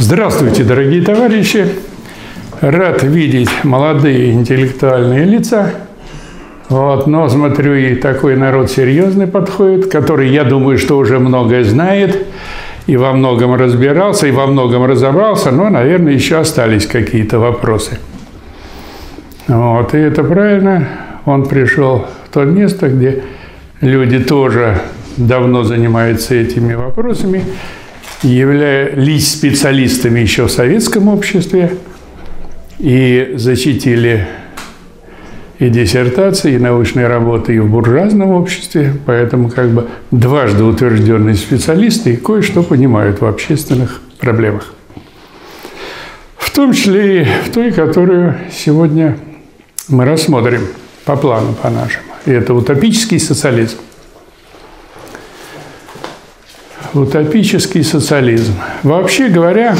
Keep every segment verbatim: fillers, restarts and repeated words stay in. Здравствуйте, дорогие товарищи! Рад видеть молодые интеллектуальные лица. Вот, но, смотрю, и такой народ серьезный подходит, который, я думаю, что уже многое знает, и во многом разбирался, и во многом разобрался, но, наверное, еще остались какие-то вопросы. Вот, и это правильно. Он пришел в то место, где люди тоже давно занимаются этими вопросами, являлись специалистами еще в советском обществе, и защитили и диссертации, и научные работы и в буржуазном обществе, поэтому как бы дважды утвержденные специалисты кое-что понимают в общественных проблемах. В том числе и в той, которую сегодня мы рассмотрим по плану, по нашему. И это утопический социализм. Утопический социализм. Вообще говоря,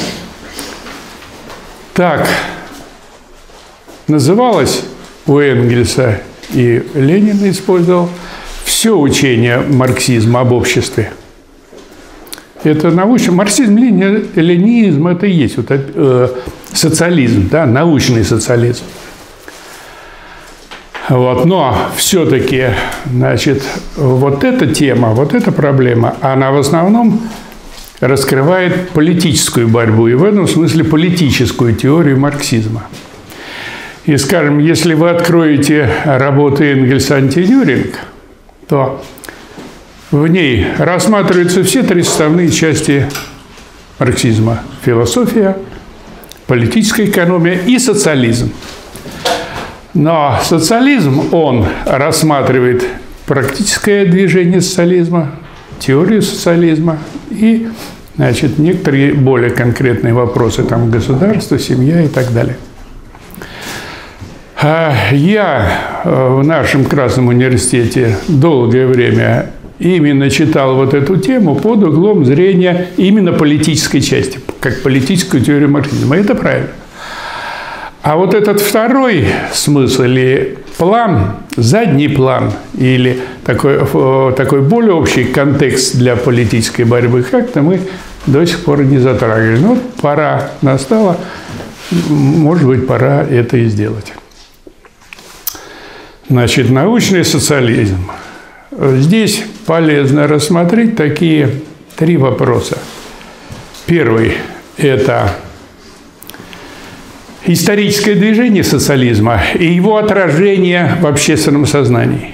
так называлось у Энгельса, и Ленин использовал все учение марксизма об обществе. Это научный марксизм, ленинизм – это и есть утоп... э, социализм, да, научный социализм. Вот, но все-таки, значит, вот эта тема, вот эта проблема, она в основном раскрывает политическую борьбу и в этом смысле политическую теорию марксизма. И, скажем, если вы откроете работу Энгельса «Антидюринг», то в ней рассматриваются все три составные части марксизма – философия, политическая экономия и социализм. Но социализм, он рассматривает практическое движение социализма, теорию социализма и, значит, некоторые более конкретные вопросы, там, государство, семья и так далее. Я в нашем Красном университете долгое время именно читал вот эту тему под углом зрения именно политической части, как политическую теорию марксизма. Это правильно. А вот этот второй смысл или план, задний план, или такой, такой более общий контекст для политической борьбы, как-то мы до сих пор не затрагивали. Но пора настала, может быть, пора это и сделать. Значит, научный социализм. Здесь полезно рассмотреть такие три вопроса. Первый – это историческое движение социализма и его отражение в общественном сознании.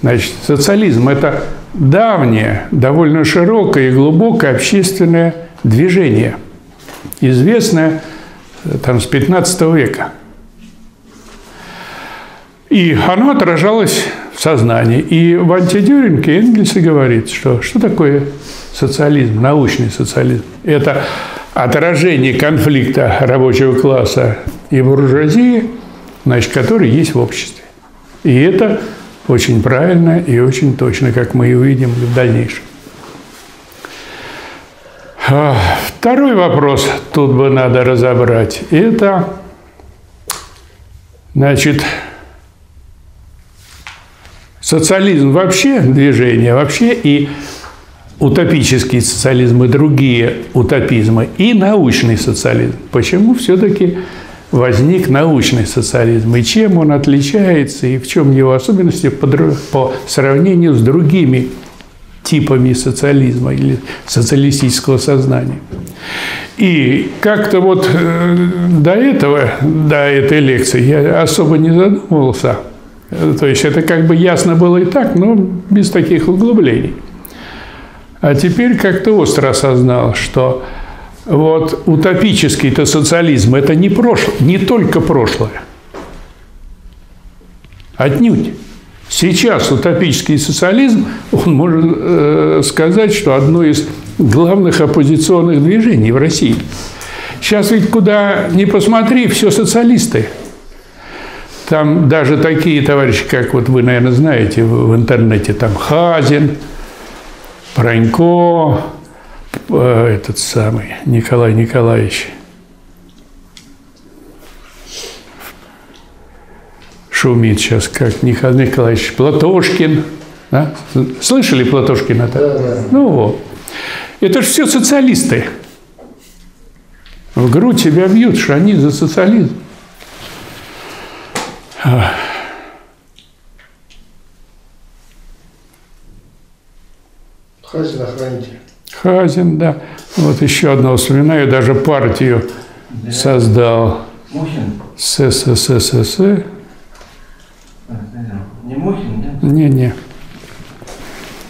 Значит, социализм – это давнее, довольно широкое и глубокое общественное движение, известное там, с пятнадцатого века. И оно отражалось в сознании. И в «Антидюринге» Энгельс и говорит, что что такое социализм, научный социализм? Это отражение конфликта рабочего класса и буржуазии, значит, который есть в обществе. И это очень правильно и очень точно, как мы и увидим в дальнейшем. Второй вопрос тут бы надо разобрать. Это, значит, социализм вообще, движение вообще, и утопический социализм, и другие утопизмы, и научный социализм. Почему все-таки возник научный социализм, и чем он отличается, и в чем его особенности по сравнению с другими типами социализма или социалистического сознания. И как-то вот до этого, до этой лекции я особо не задумывался. То есть это как бы ясно было и так, но без таких углублений. А теперь как-то остро осознал, что вот утопический-то социализм – это не прошлое, не только прошлое. Отнюдь. Сейчас утопический социализм, он может э, сказать, что одно из главных оппозиционных движений в России. Сейчас ведь куда ни посмотри, все социалисты. Там даже такие товарищи, как вот вы, наверное, знаете в интернете, там Хазин, Пронько, этот самый Николай Николаевич шумит сейчас, как Николай Николаевич, Платошкин. Да? Слышали Платошкина? Да, да. Ну вот. Это же все социалисты. В грудь тебя бьют, что они за социализм. Хазин охраните. Хазин, да. Вот еще одного вспоминаю, даже партию да. создал. Мухин? СССР. Не Мухин, да? Не-не.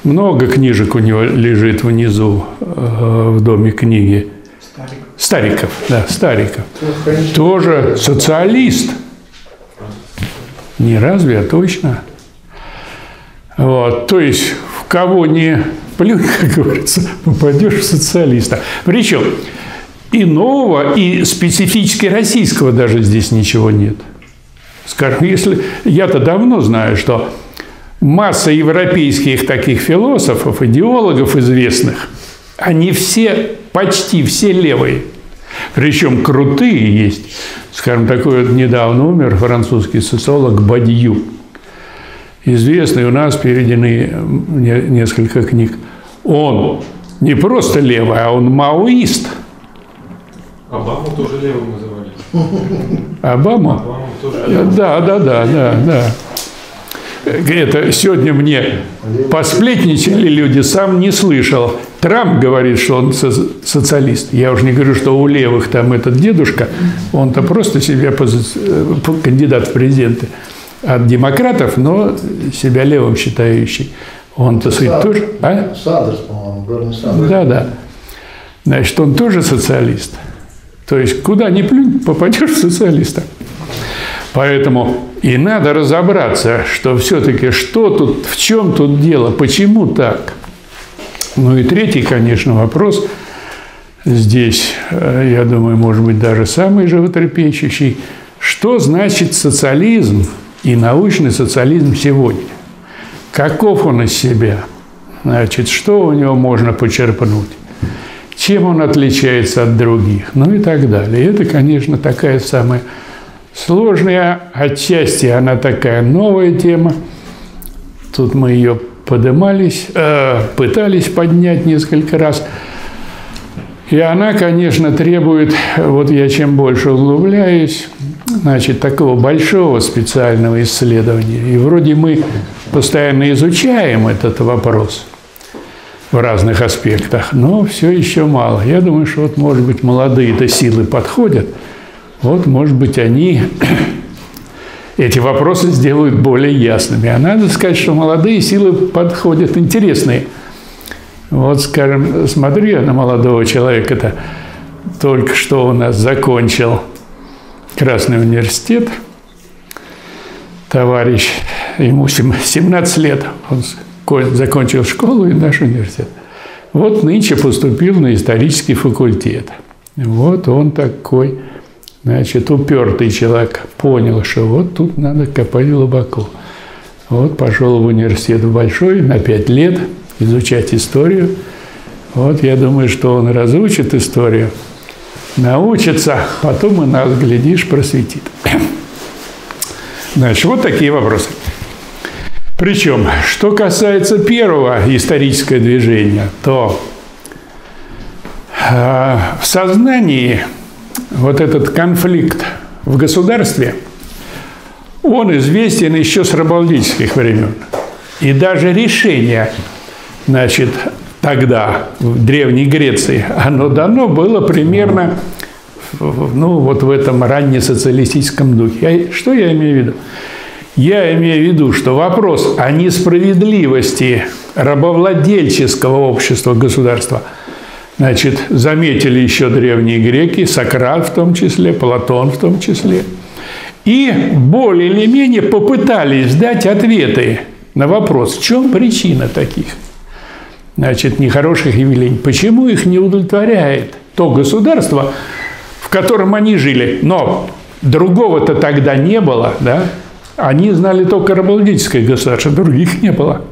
Много книжек у него лежит внизу, э, в доме книги. Стариков. Стариков, да, Стариков. Стариков. Тоже социалист. Не разве, а точно. Вот, то есть, в кого не плюнь, как говорится, попадешь в социалиста. Причем иного и специфически российского даже здесь ничего нет. Скажем, если я-то давно знаю, что масса европейских таких философов, идеологов известных, они все, почти все левые. Причем крутые есть. Скажем, такой вот недавно умер французский социолог Бадью. Известный, у нас переведены несколько книг. Он не просто левый, а он маоист. Обаму тоже левым называли. Обаму? Обаму тоже левым. Да, да, да, да, да. Это сегодня мне посплетничали люди, сам не слышал. Трамп говорит, что он со социалист. Я уже не говорю, что у левых там этот дедушка, он-то просто себя пози... кандидат в президенты от демократов, но себя левым считающий. Он-то тоже... А? Сандерс, по-моему, Берни Сандерс. Да, да. Значит, он тоже социалист. То есть, куда ни плюнь, попадешь в социалиста. Поэтому и надо разобраться, что все-таки что тут, в чем тут дело, почему так. Ну и третий, конечно, вопрос здесь, я думаю, может быть, даже самый животрепещущий. Что значит социализм и научный социализм сегодня? Каков он из себя? Значит, что у него можно почерпнуть? Чем он отличается от других? Ну и так далее. Это, конечно, такая самая... сложная, отчасти она такая новая тема. Тут мы ее поднимались, э, пытались поднять несколько раз. И она, конечно, требует, вот я чем больше углубляюсь, значит, такого большого специального исследования. И вроде мы постоянно изучаем этот вопрос в разных аспектах, но все еще мало. Я думаю, что вот, может быть, молодые-то силы подходят. Вот, может быть, они эти вопросы сделают более ясными. А надо сказать, что молодые силы подходят интересные. Вот, скажем, смотрю я на молодого человека-то, только что у нас закончил Красный университет. Товарищ, ему семнадцать лет, он закончил школу и наш университет. Вот нынче поступил на исторический факультет. Вот он такой... Значит, упертый человек понял, что вот тут надо копать глубоко. Вот пошел в университет большой на пять лет изучать историю. Вот я думаю, что он разучит историю, научится, потом и нас, глядишь, просветит. Значит, вот такие вопросы. Причем, что касается первого исторического движения, то э, в сознании... Вот этот конфликт в государстве, он известен еще с рабовладельческих времен. И даже решение, значит, тогда, в Древней Греции, оно дано было примерно, ну, вот в этом раннесоциалистическом духе. Что я имею в виду? Я имею в виду, что вопрос о несправедливости рабовладельческого общества, государства, значит, заметили еще древние греки, Сократ в том числе, Платон в том числе. И более или менее попытались дать ответы на вопрос, в чем причина таких, значит, нехороших явлений, почему их не удовлетворяет то государство, в котором они жили. Но другого-то тогда не было, да? Они знали только рабовладельческое государство, других не было.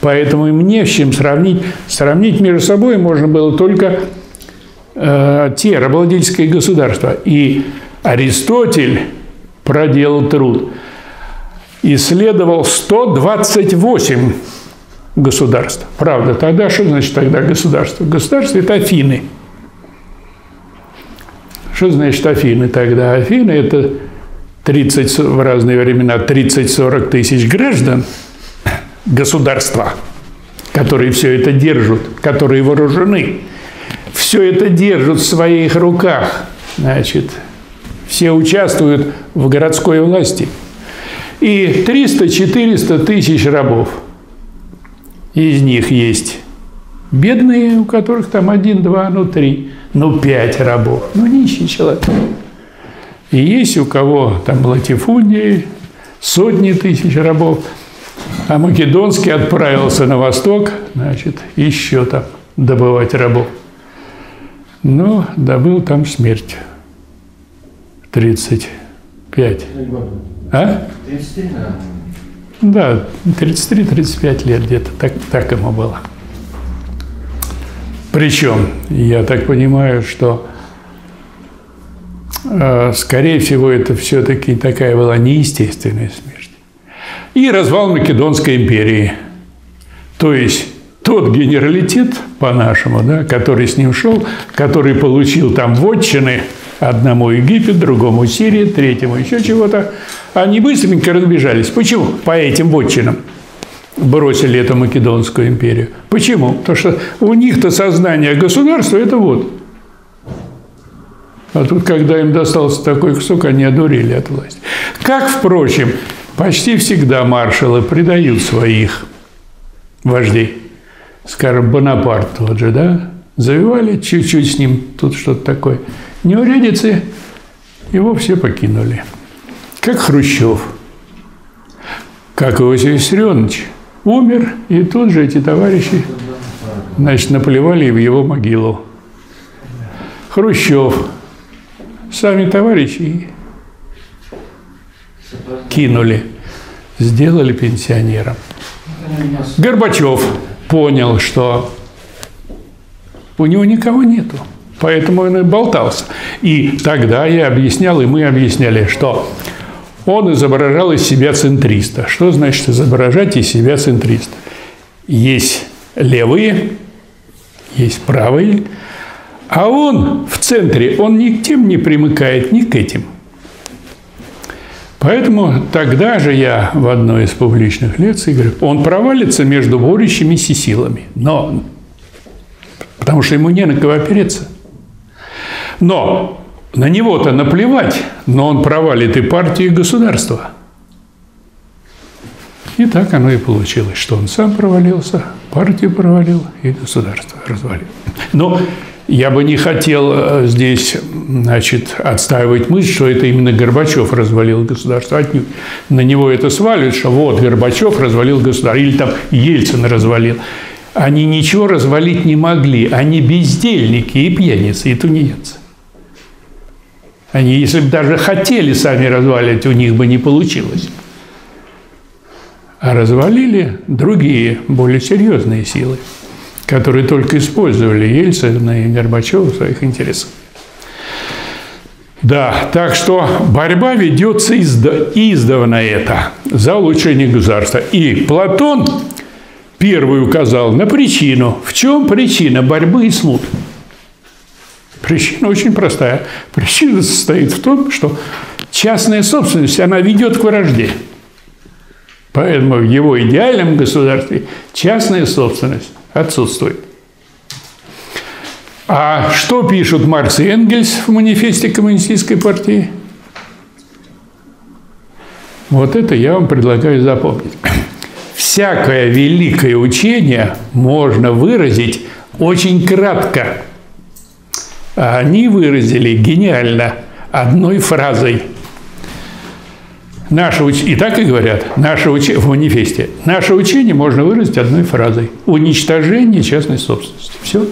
Поэтому им не с чем сравнить. Сравнить между собой можно было только э, те рабовладельческие государства. И Аристотель проделал труд. Исследовал сто двадцать восемь государств. Правда, тогда что значит тогда государство? Государство – это Афины. Что значит Афины тогда? Афины – это тридцать, в разные времена тридцать-сорок тысяч граждан государства, которые все это держат, которые вооружены. Все это держат в своих руках. Значит, все участвуют в городской власти. И триста-четыреста тысяч рабов. Из них есть бедные, у которых там один, два, ну три, ну пять рабов. Ну нищий человек. И есть у кого там латифундии, сотни тысяч рабов. А Македонский отправился на восток, значит, еще там добывать рабов. Ну, добыл там смерть. тридцать пять. А? тридцать три, да. Да, тридцать три — тридцать пять лет где-то. Так, так ему было. Причем, я так понимаю, что, э, скорее всего, это все-таки такая была неестественная смерть. И развал Македонской империи. То есть тот генералитет, по-нашему, да, который с ним шел, который получил там вотчины, одному Египет, другому Сирии, третьему еще чего-то, они быстренько разбежались. Почему? По этим вотчинам бросили эту Македонскую империю. Почему? Потому что у них-то сознание государства – это вот. А тут, когда им достался такой кусок, они одурели от власти. Как, впрочем, почти всегда маршалы предают своих вождей. Скажем, Бонапарт тот же, да? Завивали чуть-чуть с ним, тут что-то такое. Неурядицы, его все покинули. Как Хрущев, как Иосиф Виссарионович, умер, и тут же эти товарищи, значит, наплевали в его могилу. Хрущев, сами товарищи кинули, сделали пенсионером. Горбачев понял, что у него никого нету. Поэтому он и болтался. И тогда я объяснял, и мы объясняли, что он изображал из себя центриста. Что значит изображать из себя центриста? Есть левые, есть правые, а он в центре, он ни к тем не примыкает, ни к этим. Поэтому тогда же я в одной из публичных лекций говорю, он провалится между борющимися силами, но потому что ему не на кого опереться. Но на него-то наплевать, но он провалит и партию, и государство. И так оно и получилось, что он сам провалился, партию провалил и государство развалил. Но я бы не хотел здесь, значит, отстаивать мысль, что это именно Горбачев развалил государство. Отнюдь. На него это сваливают, что вот Горбачев развалил государство, или там Ельцин развалил. Они ничего развалить не могли. Они бездельники и пьяницы, и тунеядцы. Они, если бы даже хотели сами развалить, у них бы не получилось. А развалили другие, более серьезные силы, которые только использовали Ельцина и Горбачева в своих интересах. Да, так что борьба ведется издавна это, за улучшение государства. И Платон первый указал на причину. В чем причина борьбы и смут? Причина очень простая. Причина состоит в том, что частная собственность, она ведет к вражде. Поэтому в его идеальном государстве частная собственность отсутствует. А что пишут Маркс и Энгельс в манифесте Коммунистической партии? Вот это я вам предлагаю запомнить. Всякое великое учение можно выразить очень кратко. А они выразили гениально одной фразой. Наше уч... И так и говорят наше уч... в манифесте. Наше учение можно выразить одной фразой. Уничтожение частной собственности. Все.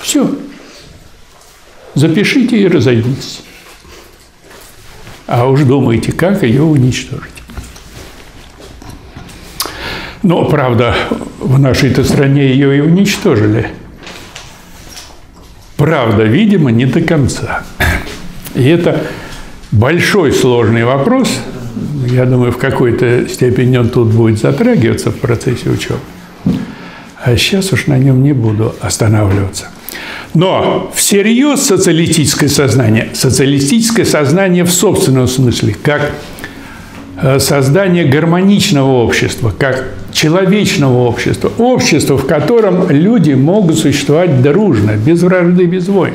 Все. Запишите и разойдитесь. А уж думайте, как ее уничтожить. Но, правда, в нашей-то стране ее и уничтожили. Правда, видимо, не до конца. И это большой сложный вопрос. Я думаю, в какой-то степени он тут будет затрагиваться в процессе учебы. А сейчас уж на нем не буду останавливаться. Но всерьез социалистическое сознание, социалистическое сознание в собственном смысле, как создание гармоничного общества, как человечного общества, общества, в котором люди могут существовать дружно, без вражды, без войн.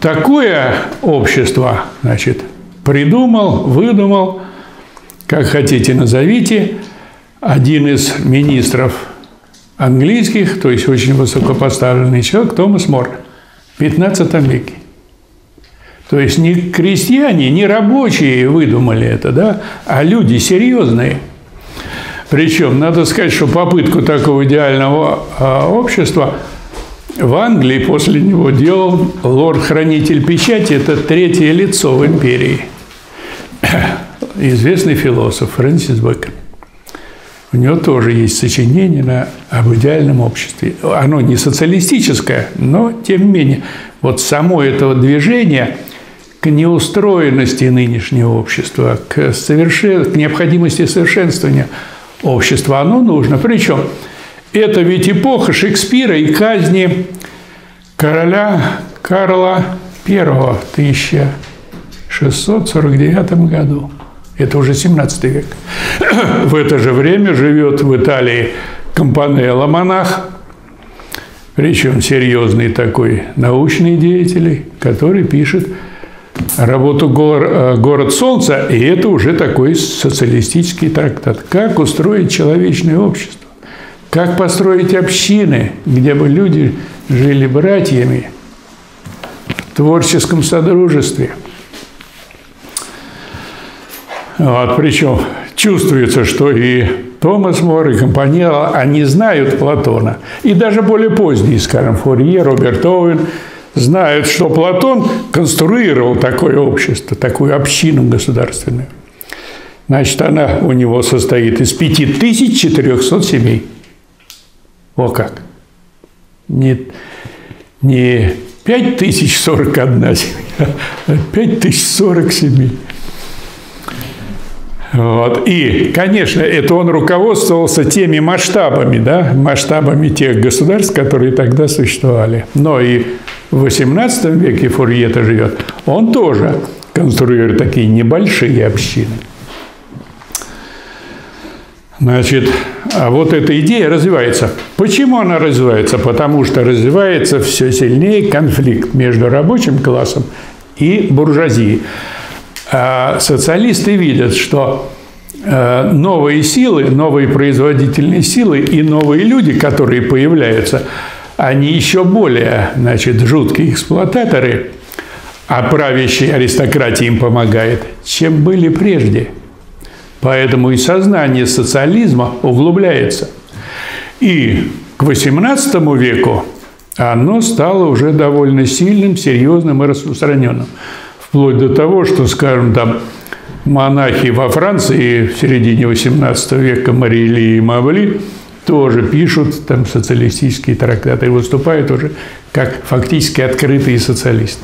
Такое общество, значит, придумал, выдумал, как хотите назовите, один из министров английских, то есть очень высокопоставленный человек, Томас Мор, в пятнадцатом веке. То есть не крестьяне, не рабочие выдумали это, да, а люди серьезные. Причем, надо сказать, что попытку такого идеального общества в Англии после него делал лорд-хранитель печати, это третье лицо в империи, известный философ Фрэнсис Бэкон. У него тоже есть сочинение на, об идеальном обществе. Оно не социалистическое, но тем не менее. Вот само этого движения к неустроенности нынешнего общества, к, совершен... к необходимости совершенствования общества, оно нужно. Причем это ведь эпоха Шекспира и казни короля Карла Первого в тысяча шестьсот сорок девятом году. Это уже семнадцатый век. В это же время живет в Италии Кампанелла, монах, причем серьезный такой научный деятель, который пишет работу «Город солнца», и это уже такой социалистический трактат. Как устроить человечное общество? Как построить общины, где бы люди жили братьями в творческом содружестве? Вот, причем чувствуется, что и Томас Мор, и Кампанелла, они знают Платона. И даже более поздние, скажем, Фурье, Роберт Оуэн, знают, что Платон конструировал такое общество, такую общину государственную. Значит, она у него состоит из пяти тысяч четырёхсот семей. О как! Не, не пять тысяч сорок одна семья, а пять тысяч сорок семей. Вот. И, конечно, это он руководствовался теми масштабами, да, масштабами тех государств, которые тогда существовали. Но и в восемнадцатом веке Фурье-то живет, он тоже конструирует такие небольшие общины. Значит, а вот эта идея развивается. Почему она развивается? Потому что развивается все сильнее конфликт между рабочим классом и буржуазией. Социалисты видят, что новые силы, новые производительные силы и новые люди, которые появляются, они еще более, значит, жуткие эксплуататоры, а правящая аристократия им помогает, чем были прежде. Поэтому и сознание социализма углубляется. И к восемнадцатому веку оно стало уже довольно сильным, серьезным и распространенным. Вплоть до того, что, скажем, там монахи во Франции в середине восемнадцатого века, Морели и Мавли, тоже пишут там социалистические трактаты и выступают уже как фактически открытые социалисты.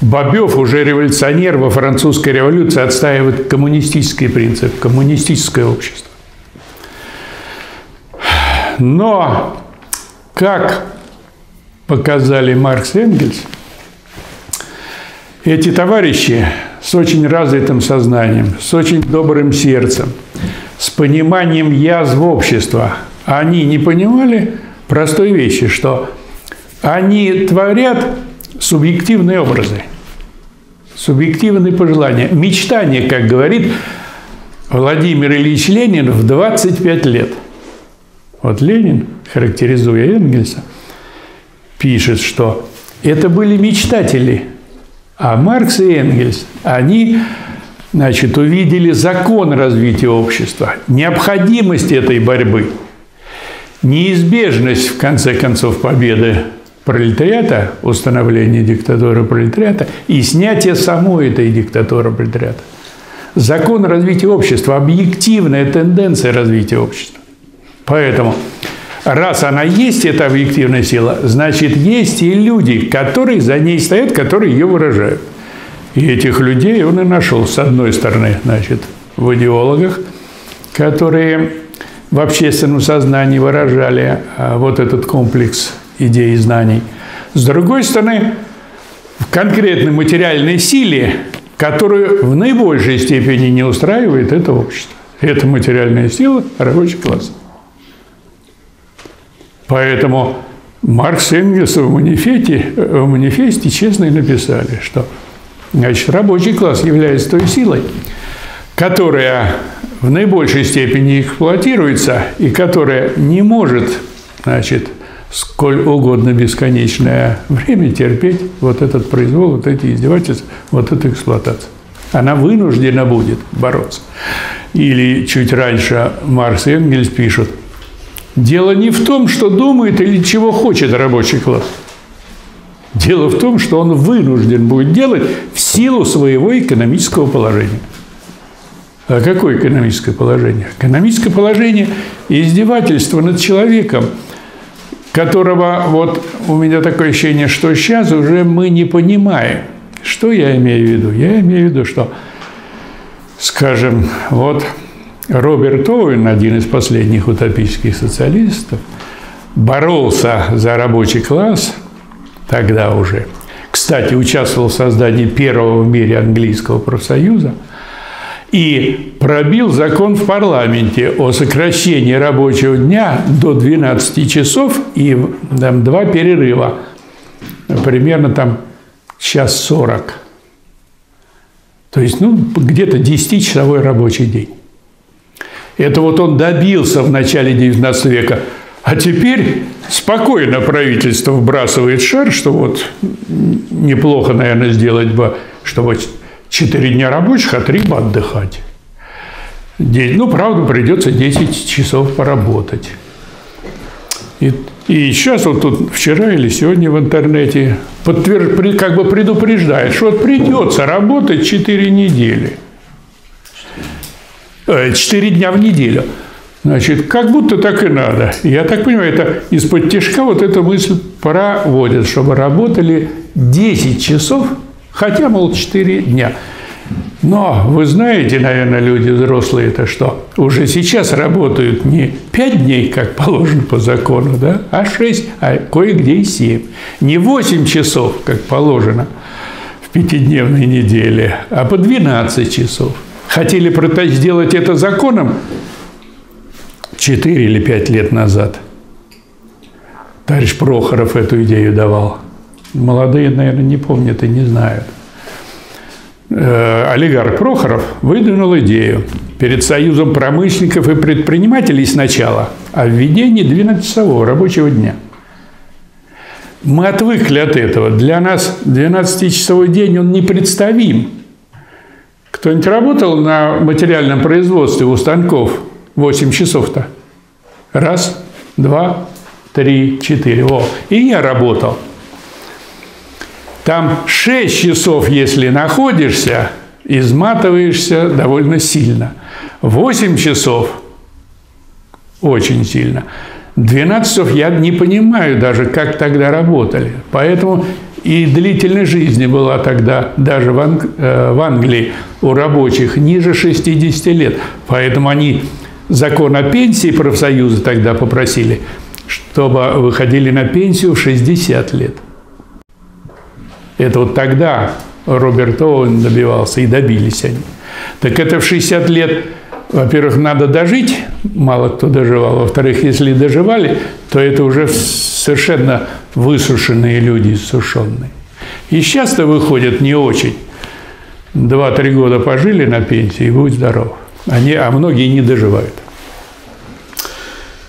Бобёв, уже революционер во французской революции, отстаивает коммунистический принцип, коммунистическое общество. Но, как показали Маркс и Энгельс, эти товарищи с очень развитым сознанием, с очень добрым сердцем, с пониманием язв общества, они не понимали простой вещи, что они творят субъективные образы, субъективные пожелания, мечтания, как говорит Владимир Ильич Ленин в двадцать пять лет. Вот Ленин, характеризуя Энгельса, пишет, что это были мечтатели. А Маркс и Энгельс, они, значит, увидели закон развития общества, необходимость этой борьбы, неизбежность, в конце концов, победы пролетариата, установления диктатуры пролетариата и снятие самой этой диктатуры пролетариата. Закон развития общества, объективная тенденция развития общества. Поэтому, раз она есть, эта объективная сила, значит, есть и люди, которые за ней стоят, которые ее выражают. И этих людей он и нашел, с одной стороны, значит, в идеологах, которые в общественном сознании выражали вот этот комплекс идей и знаний. С другой стороны, в конкретной материальной силе, которую в наибольшей степени не устраивает это общество. Это материальная сила рабочего класса. Поэтому Маркс и Энгельс в манифесте, в манифесте честно и написали, что значит, рабочий класс является той силой, которая в наибольшей степени эксплуатируется и которая не может, значит, сколь угодно бесконечное время терпеть вот этот произвол, вот эти издевательства, вот эту эксплуатацию. Она вынуждена будет бороться. Или чуть раньше Маркс и Энгельс пишут: дело не в том, что думает или чего хочет рабочий класс. Дело в том, что он вынужден будет делать в силу своего экономического положения. А какое экономическое положение? Экономическое положение – издевательство над человеком, которого, вот у меня такое ощущение, что сейчас уже мы не понимаем. Что я имею в виду? Я имею в виду, что, скажем, вот Роберт Оуэн, один из последних утопических социалистов, боролся за рабочий класс тогда уже. Кстати, участвовал в создании первого в мире английского профсоюза и пробил закон в парламенте о сокращении рабочего дня до двенадцати часов и там, два перерыва, примерно там час сорок. То есть, ну, где-то десятичасовой рабочий день. Это вот он добился в начале девятнадцатого века. А теперь спокойно правительство вбрасывает шар, что вот неплохо, наверное, сделать бы, чтобы четыре дня рабочих, а три бы отдыхать. Ну, правда, придется десять часов поработать. И, и сейчас вот тут вчера или сегодня в интернете подтвержд, как бы предупреждает, что вот придется работать четыре недели. четыре дня в неделю. Значит, как будто так и надо. Я так понимаю, это из-под тяжка вот эта мысль проводит, чтобы работали десять часов, хотя, мол, четыре дня. Но вы знаете, наверное, люди взрослые, это что? Уже сейчас работают не пять дней, как положено по закону, да, а шесть, а кое-где и семь. Не восемь часов, как положено в пятидневной неделе, а по двенадцать часов. Хотели сделать это законом четыре или пять лет назад. Товарищ Прохоров эту идею давал. Молодые, наверное, не помнят и не знают. Э, олигарх Прохоров выдвинул идею перед Союзом промышленников и предпринимателей сначала о введении двенадцатичасового рабочего дня. Мы отвыкли от этого. Для нас двенадцатичасовой день, он непредставим. Кто-нибудь работал на материальном производстве у станков восемь часов-то? Раз, два, три, четыре. Во. И я работал. Там шесть часов, если находишься, изматываешься довольно сильно. восемь часов очень сильно. двенадцать часов я не понимаю даже, как тогда работали. Поэтому и длительность жизни была тогда даже в, Анг... в Англии у рабочих ниже шестидесяти лет. Поэтому они закон о пенсии профсоюза тогда попросили, чтобы выходили на пенсию в шестьдесят лет. Это вот тогда Роберт Оуэн добивался, и добились они. Так это в шестьдесят лет, во-первых, надо дожить, мало кто доживал. Во-вторых, если доживали, то это уже совершенно высушенные люди, иссушенные. И сейчас-то выходят не очень. два-три года пожили на пенсии, и будь здоров. Они, а многие не доживают.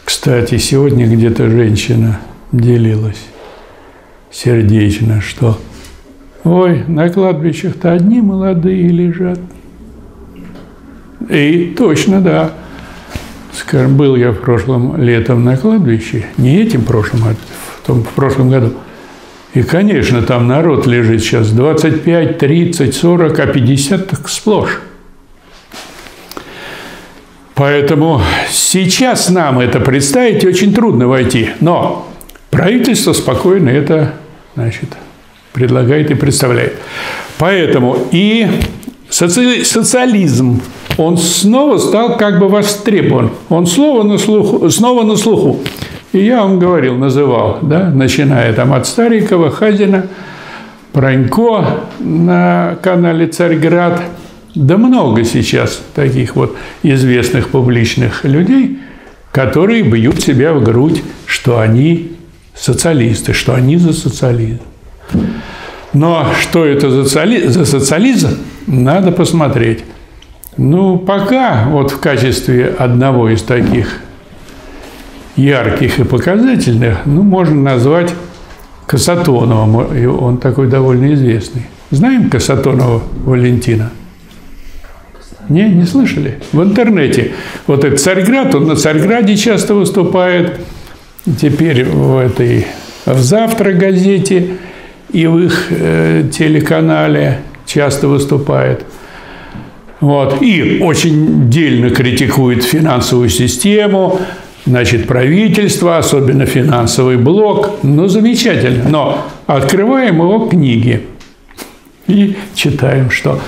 Кстати, сегодня где-то женщина делилась сердечно, что ой, на кладбищах-то одни молодые лежат. И точно, да. Скажем, был я в прошлом летом на кладбище, не этим прошлым, а в, том, в прошлом году. И, конечно, там народ лежит сейчас двадцать пять, тридцать, сорок, а пятьдесят так сплошь. Поэтому сейчас нам это представить очень трудно войти. Но правительство спокойно это, значит, предлагает и представляет. Поэтому и соци... социализм, он снова стал как бы востребован. Он снова на слуху. Снова на слуху. И я вам говорил, называл, да, начиная там от Старикова, Хазина, Пронько на канале «Царьград». Да много сейчас таких вот известных публичных людей, которые бьют себя в грудь, что они социалисты, что они за социализм. Но что это за социализм, за социализм, надо посмотреть. Ну, пока вот в качестве одного из таких ярких и показательных, ну, можно назвать Касатонова. Он такой довольно известный. Знаем Касатонова Валентина? Не, не слышали? В интернете. Вот этот Царьград, он на Царьграде часто выступает. Теперь в этой в «Завтра» газете и в их э, телеканале часто выступает. Вот. И очень дельно критикует финансовую систему, значит, правительство, особенно финансовый блок. Ну, замечательно. Но открываем его книги и читаем, что...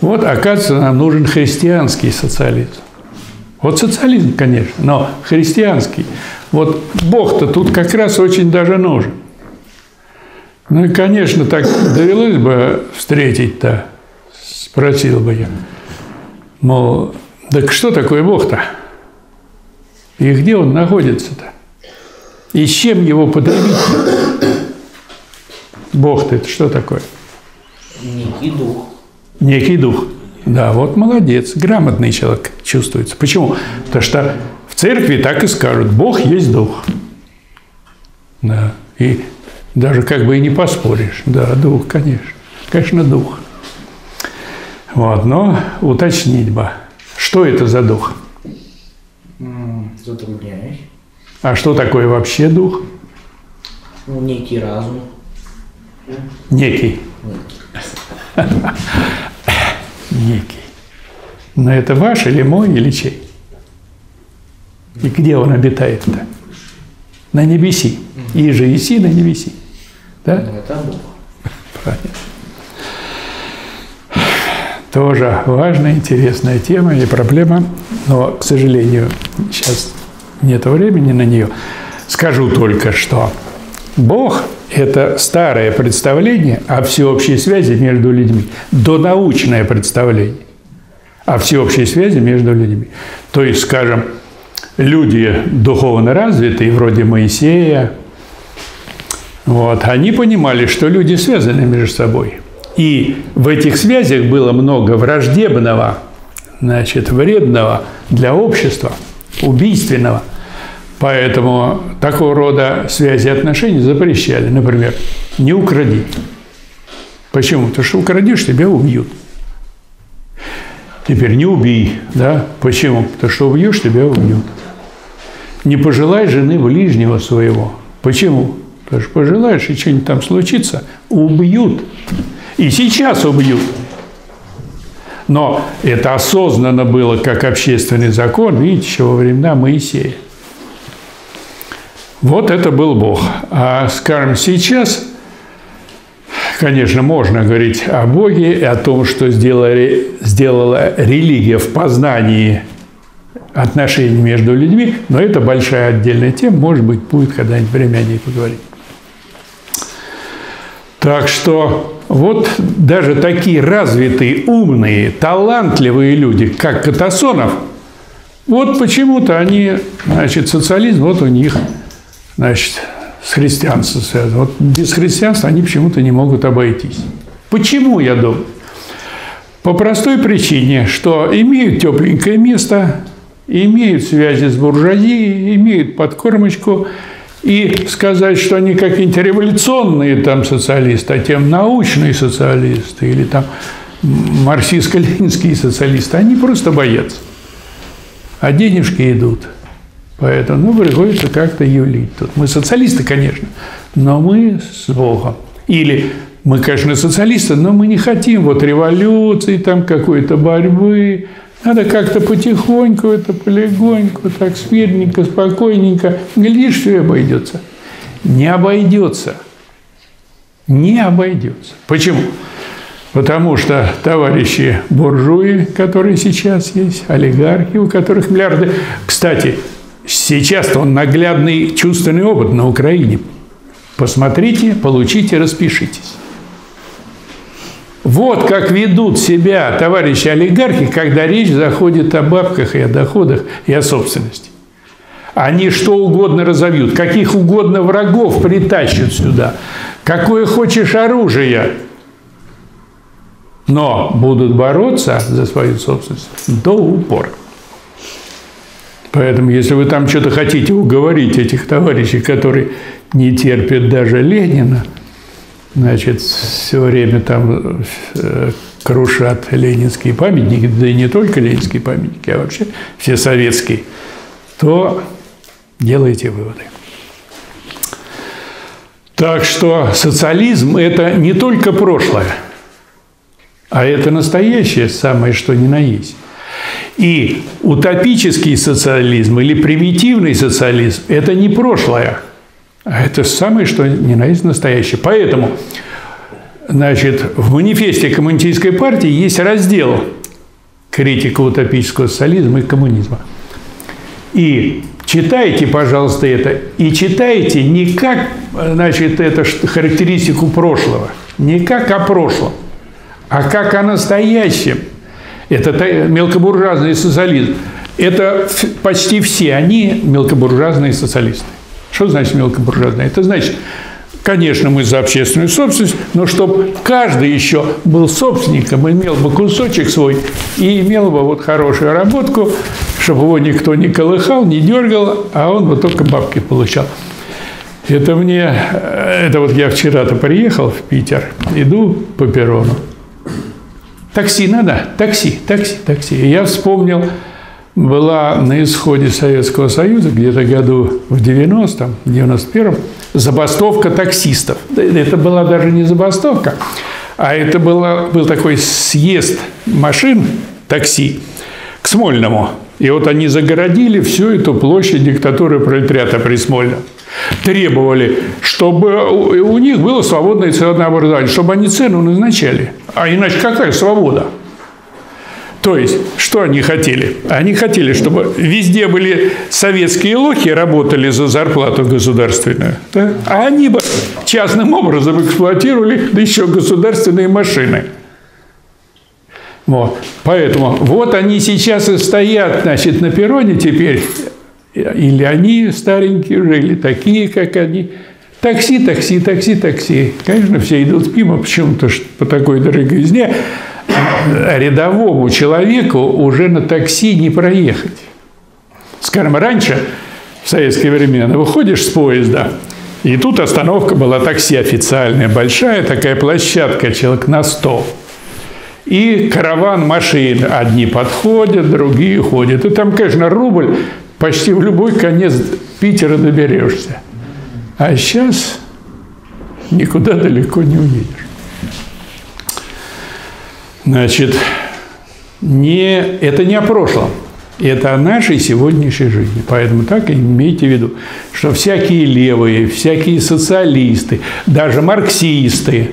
Вот, оказывается, нам нужен христианский социализм. Вот социализм, конечно, но христианский. Вот Бог-то тут как раз очень даже нужен. Ну и, конечно, так довелось бы встретить-то, спросил бы я. Мол, так что такое Бог-то? И где он находится-то? И с чем его подавить-то? Бог-то это что такое? Некий дух. Некий дух. Да, вот молодец, грамотный человек чувствуется. Почему? Потому что в церкви так и скажут: Бог есть дух. Да. И даже как бы и не поспоришь. Да, дух, конечно. Конечно, дух. Вот, но уточнить бы, что это за дух? Затрудняюсь. А что такое вообще дух? Ну, некий разум. Некий. Некий. Но это ваш или мой, или чей? И где он обитает-то? На небеси. Иже еси на небеси. Да? Это Бог. Правильно. Тоже важная, интересная тема и проблема. Но, к сожалению, сейчас нет времени на нее. Скажу только, что Бог... Это старое представление о всеобщей связи между людьми, донаучное представление о всеобщей связи между людьми. То есть, скажем, люди духовно развитые, вроде Моисея, вот, они понимали, что люди связаны между собой. И в этих связях было много враждебного, значит, вредного для общества, убийственного. Поэтому такого рода связи и отношения запрещали. Например, не укради. Почему? Потому что украдешь, тебя убьют. Теперь не убей. Да? Почему? Потому что убьешь, тебя убьют. Не пожелай жены ближнего своего. Почему? Потому что пожелаешь, и что-нибудь там случится, убьют. И сейчас убьют. Но это осознанно было как общественный закон, видите, еще во времена Моисея. Вот это был Бог. А, скажем, сейчас, конечно, можно говорить о Боге и о том, что сделали, сделала религия в познании отношений между людьми, но это большая отдельная тема, может быть, будет когда-нибудь время о ней поговорить. Так что вот даже такие развитые, умные, талантливые люди, как Катасонов, вот почему-то они, значит, социализм, вот у них... Значит, с христианством связано. Вот без христианства они почему-то не могут обойтись. Почему, я думаю? По простой причине, что имеют тепленькое место, имеют связи с буржуазией, имеют подкормочку. И сказать, что они какие-нибудь революционные там социалисты, а тем научные социалисты или там марксистско-ленинские социалисты, они просто боятся. А денежки идут. Поэтому, ну, приходится как-то юлить тут. Мы социалисты, конечно, но мы с Богом. Или мы, конечно, социалисты, но мы не хотим вот революции, там какой-то борьбы, Надо как-то потихоньку, это полегоньку, так смирненько, спокойненько. Глядишь, все обойдется. Не обойдется. Не обойдется. Почему? Потому что товарищи буржуи, которые сейчас есть, олигархи, у которых миллиарды... Кстати, сейчас-то он наглядный чувственный опыт на Украине. Посмотрите, получите, распишитесь. Вот как ведут себя товарищи олигархи, когда речь заходит о бабках и о доходах, и о собственности. Они что угодно разовьют, каких угодно врагов притащат сюда, какое хочешь оружие. Но будут бороться за свою собственность до упора. Поэтому, если вы там что-то хотите уговорить этих товарищей, которые не терпят даже Ленина, значит, все время там крушат ленинские памятники, да и не только ленинские памятники, а вообще все советские, то делайте выводы. Так что социализм – это не только прошлое, а это настоящее, самое что ни на есть. И утопический социализм или примитивный социализм – это не прошлое, а это самое что ни на есть настоящее. Поэтому, значит, в манифесте Коммунистической партии есть раздел «Критика утопического социализма и коммунизма». И читайте, пожалуйста, это. И читайте не как, значит, это характеристику прошлого, не как о прошлом, а как о настоящем. Это мелкобуржуазный социализм. Это почти все они мелкобуржуазные социалисты. Что значит мелкобуржуазные? Это значит, конечно, мы за общественную собственность, но чтобы каждый еще был собственником, имел бы кусочек свой и имел бы вот хорошую работку, чтобы его никто не колыхал, не дергал, а он вот только бабки получал. Это мне... Это вот я вчера-то приехал в Питер, иду по перрону. Такси надо? Такси, такси, такси. И я вспомнил, была на исходе Советского Союза, где-то году в девяностом, девяносто первом, забастовка таксистов. Это была даже не забастовка, а это была, был такой съезд машин, такси, к Смольному. И вот они загородили всю эту площадь диктатуры пролетариата при Смольном. Требовали, чтобы у них было свободное ценообразование, чтобы они цену назначали. А иначе какая свобода? То есть, что они хотели? Они хотели, чтобы везде были советские лохи, работали за зарплату государственную, да? А они бы частным образом эксплуатировали еще государственные машины. Вот. Поэтому вот они сейчас и стоят, значит, на перроне теперь. Или они старенькие уже, или такие, как они. Такси, такси, такси, такси. Конечно, все идут мимо, почему-то по такой дороговизне рядовому человеку уже на такси не проехать. Скажем, раньше, в советские времена, выходишь с поезда, и тут остановка была такси официальная, большая такая площадка, человек на сто. И караван машин. Одни подходят, другие ходят. И там, конечно, рубль почти в любой конец Питера доберешься. А сейчас никуда далеко не уедешь. Значит, не, это не о прошлом. Это о нашей сегодняшней жизни. Поэтому так имейте в виду, что всякие левые, всякие социалисты, даже марксисты,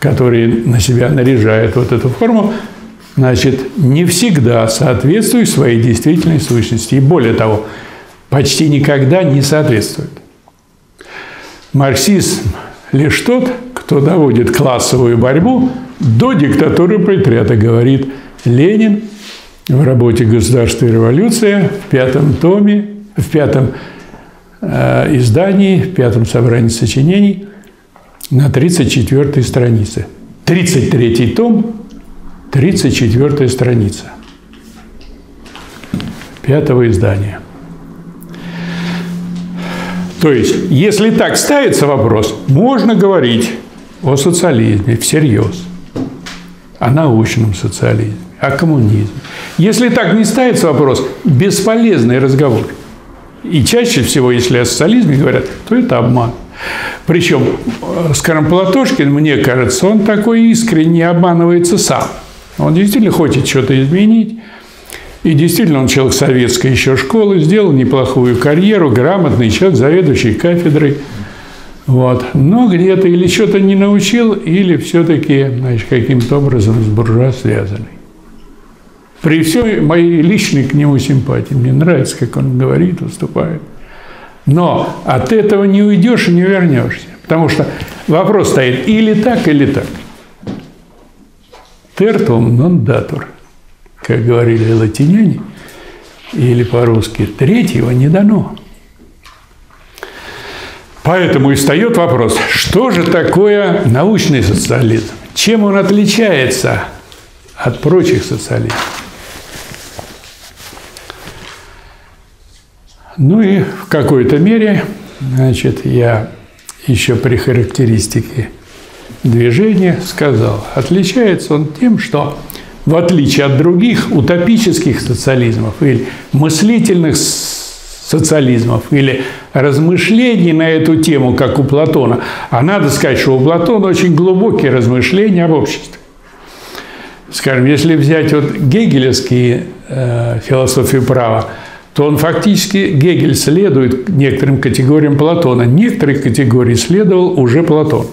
которые на себя наряжают вот эту форму, значит, не всегда соответствуют своей действительной сущности. И более того, почти никогда не соответствуют. Марксизм лишь тот, кто доводит классовую борьбу до диктатуры пролетариата, говорит Ленин в работе «Государство и революция» в пятом томе, в пятом э, издании, в пятом собрании сочинений, на тридцать четвёртой странице. тридцать третий том, тридцать четвёртая страница. Пятого издания. То есть, если так ставится вопрос, можно говорить о социализме всерьез, о научном социализме, о коммунизме. Если так не ставится вопрос, бесполезный разговор. И чаще всего, если о социализме говорят, то это обман. Причем, скажем, Платошкин, мне кажется, он такой искренне обманывается сам. Он действительно хочет что-то изменить. И действительно, он человек советской еще школы, сделал неплохую карьеру, грамотный человек, заведующий кафедрой. Вот. Но где-то или что-то не научил, или все-таки каким-то образом с буржуа связанный. При всей моей личной к нему симпатии. Мне нравится, как он говорит, выступает. Но от этого не уйдешь и не вернешься. Потому что вопрос стоит или так, или так. Тертум нон датур, как говорили латиняне, или по-русски, третьего не дано. Поэтому и встает вопрос, что же такое научный социализм? Чем он отличается от прочих социализмов? Ну и в какой-то мере, значит, я еще при характеристике движения сказал, отличается он тем, что в отличие от других утопических социализмов или мыслительных социализмов или размышлений на эту тему, как у Платона, а надо сказать, что у Платона очень глубокие размышления об обществе. Скажем, если взять вот гегелевские э, философию права, то он фактически, Гегель следует некоторым категориям Платона. Некоторые категории следовал уже Платон.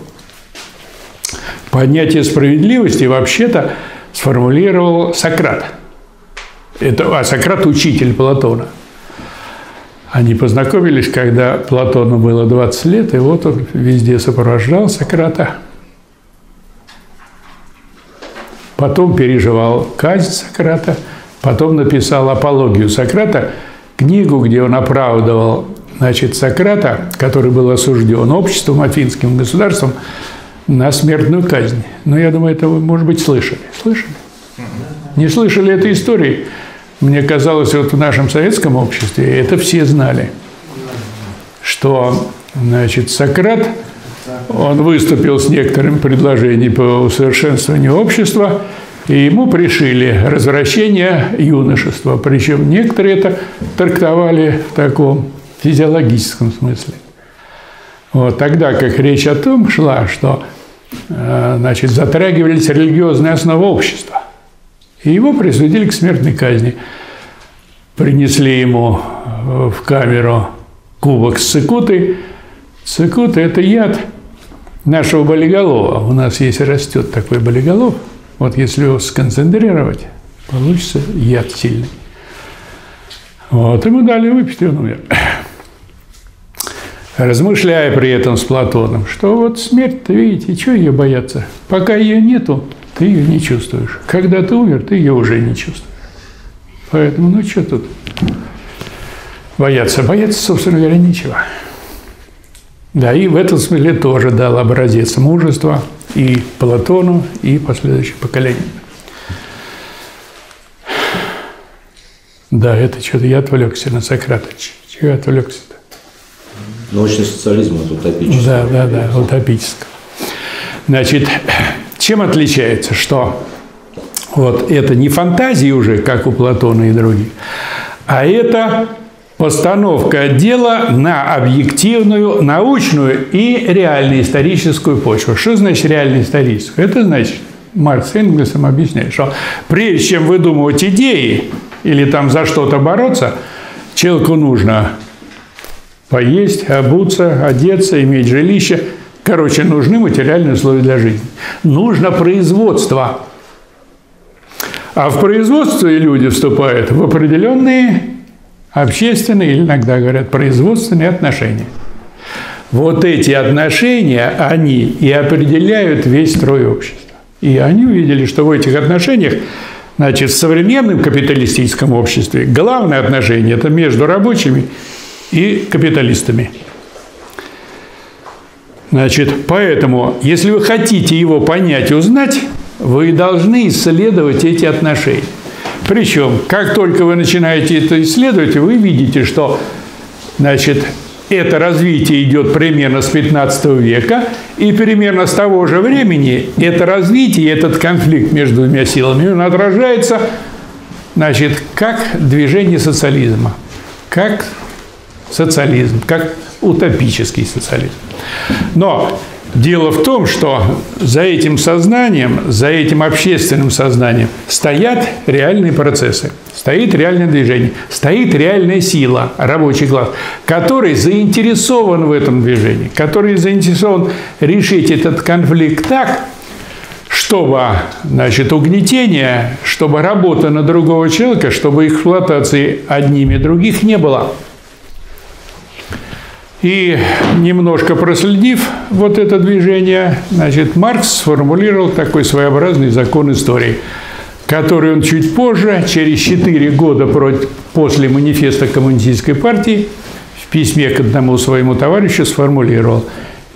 Понятие справедливости вообще-то сформулировал Сократ. Это, а Сократ – учитель Платона. Они познакомились, когда Платону было двадцать лет, и вот он везде сопровождал Сократа. Потом переживал казнь Сократа, потом написал «Апологию Сократа», книгу, где он оправдывал, значит, Сократа, который был осужден обществом, афинским государством, на смертную казнь. Но я думаю, это вы, может быть, слышали. Слышали? Не слышали этой истории? Мне казалось, вот в нашем советском обществе это все знали, что, значит, Сократ, он выступил с некоторым предложением по усовершенствованию общества, и ему пришили развращение юношества. Причем некоторые это трактовали в таком физиологическом смысле. Вот, тогда как речь о том шла, что, значит, затрагивались религиозные основы общества. И его присудили к смертной казни. Принесли ему в камеру кубок с цикутой. Цикута – это яд нашего болиголова. У нас есть, растет такой болиголов. Вот если его сконцентрировать, получится яд сильный. Вот, ему дали выпить, и он умер. Размышляя при этом с Платоном, что вот смерть-то, видите, чего ее бояться? Пока ее нету, ты ее не чувствуешь. Когда ты умер, ты ее уже не чувствуешь. Поэтому, ну, что тут бояться? Бояться, собственно говоря, нечего. Да, и в этом смысле тоже дал образец мужества и Платону, и последующим поколениям. Да, это что-то я отвлекся на Сократа. Чего я отвлекся-то? Научный социализм от утопического. Да, да, да, утопического. Значит, чем отличается, что вот это не фантазии уже, как у Платона и других, а это постановка дела на объективную, научную и реально-историческую почву. Что значит реально-историческую? Это значит, Маркс с Энгельсом объясняет, что прежде чем выдумывать идеи или там за что-то бороться, человеку нужно поесть, обуться, одеться, иметь жилище. Короче, нужны материальные условия для жизни. Нужно производство. А в производстве люди вступают в определенные общественные, или иногда говорят, производственные отношения. Вот эти отношения, они и определяют весь строй общества. И они увидели, что в этих отношениях, значит, в современном капиталистическом обществе главное отношение – это между рабочими и капиталистами. Значит, поэтому, если вы хотите его понять и узнать, вы должны исследовать эти отношения. Причем, как только вы начинаете это исследовать, вы видите, что, значит, это развитие идет примерно с пятнадцатого века, и примерно с того же времени это развитие, этот конфликт между двумя силами, он отражается, значит, как движение социализма, как социализм, как утопический социализм. Но Дело в том, что за этим сознанием, за этим общественным сознанием стоят реальные процессы, стоит реальное движение, стоит реальная сила, рабочий класс, который заинтересован в этом движении, который заинтересован решить этот конфликт так, чтобы, значит, угнетение, чтобы работа на другого человека, чтобы эксплуатации одними других не было. И немножко проследив вот это движение, значит, Маркс сформулировал такой своеобразный закон истории, который он чуть позже, через четыре года после манифеста Коммунистической партии, в письме к одному своему товарищу сформулировал.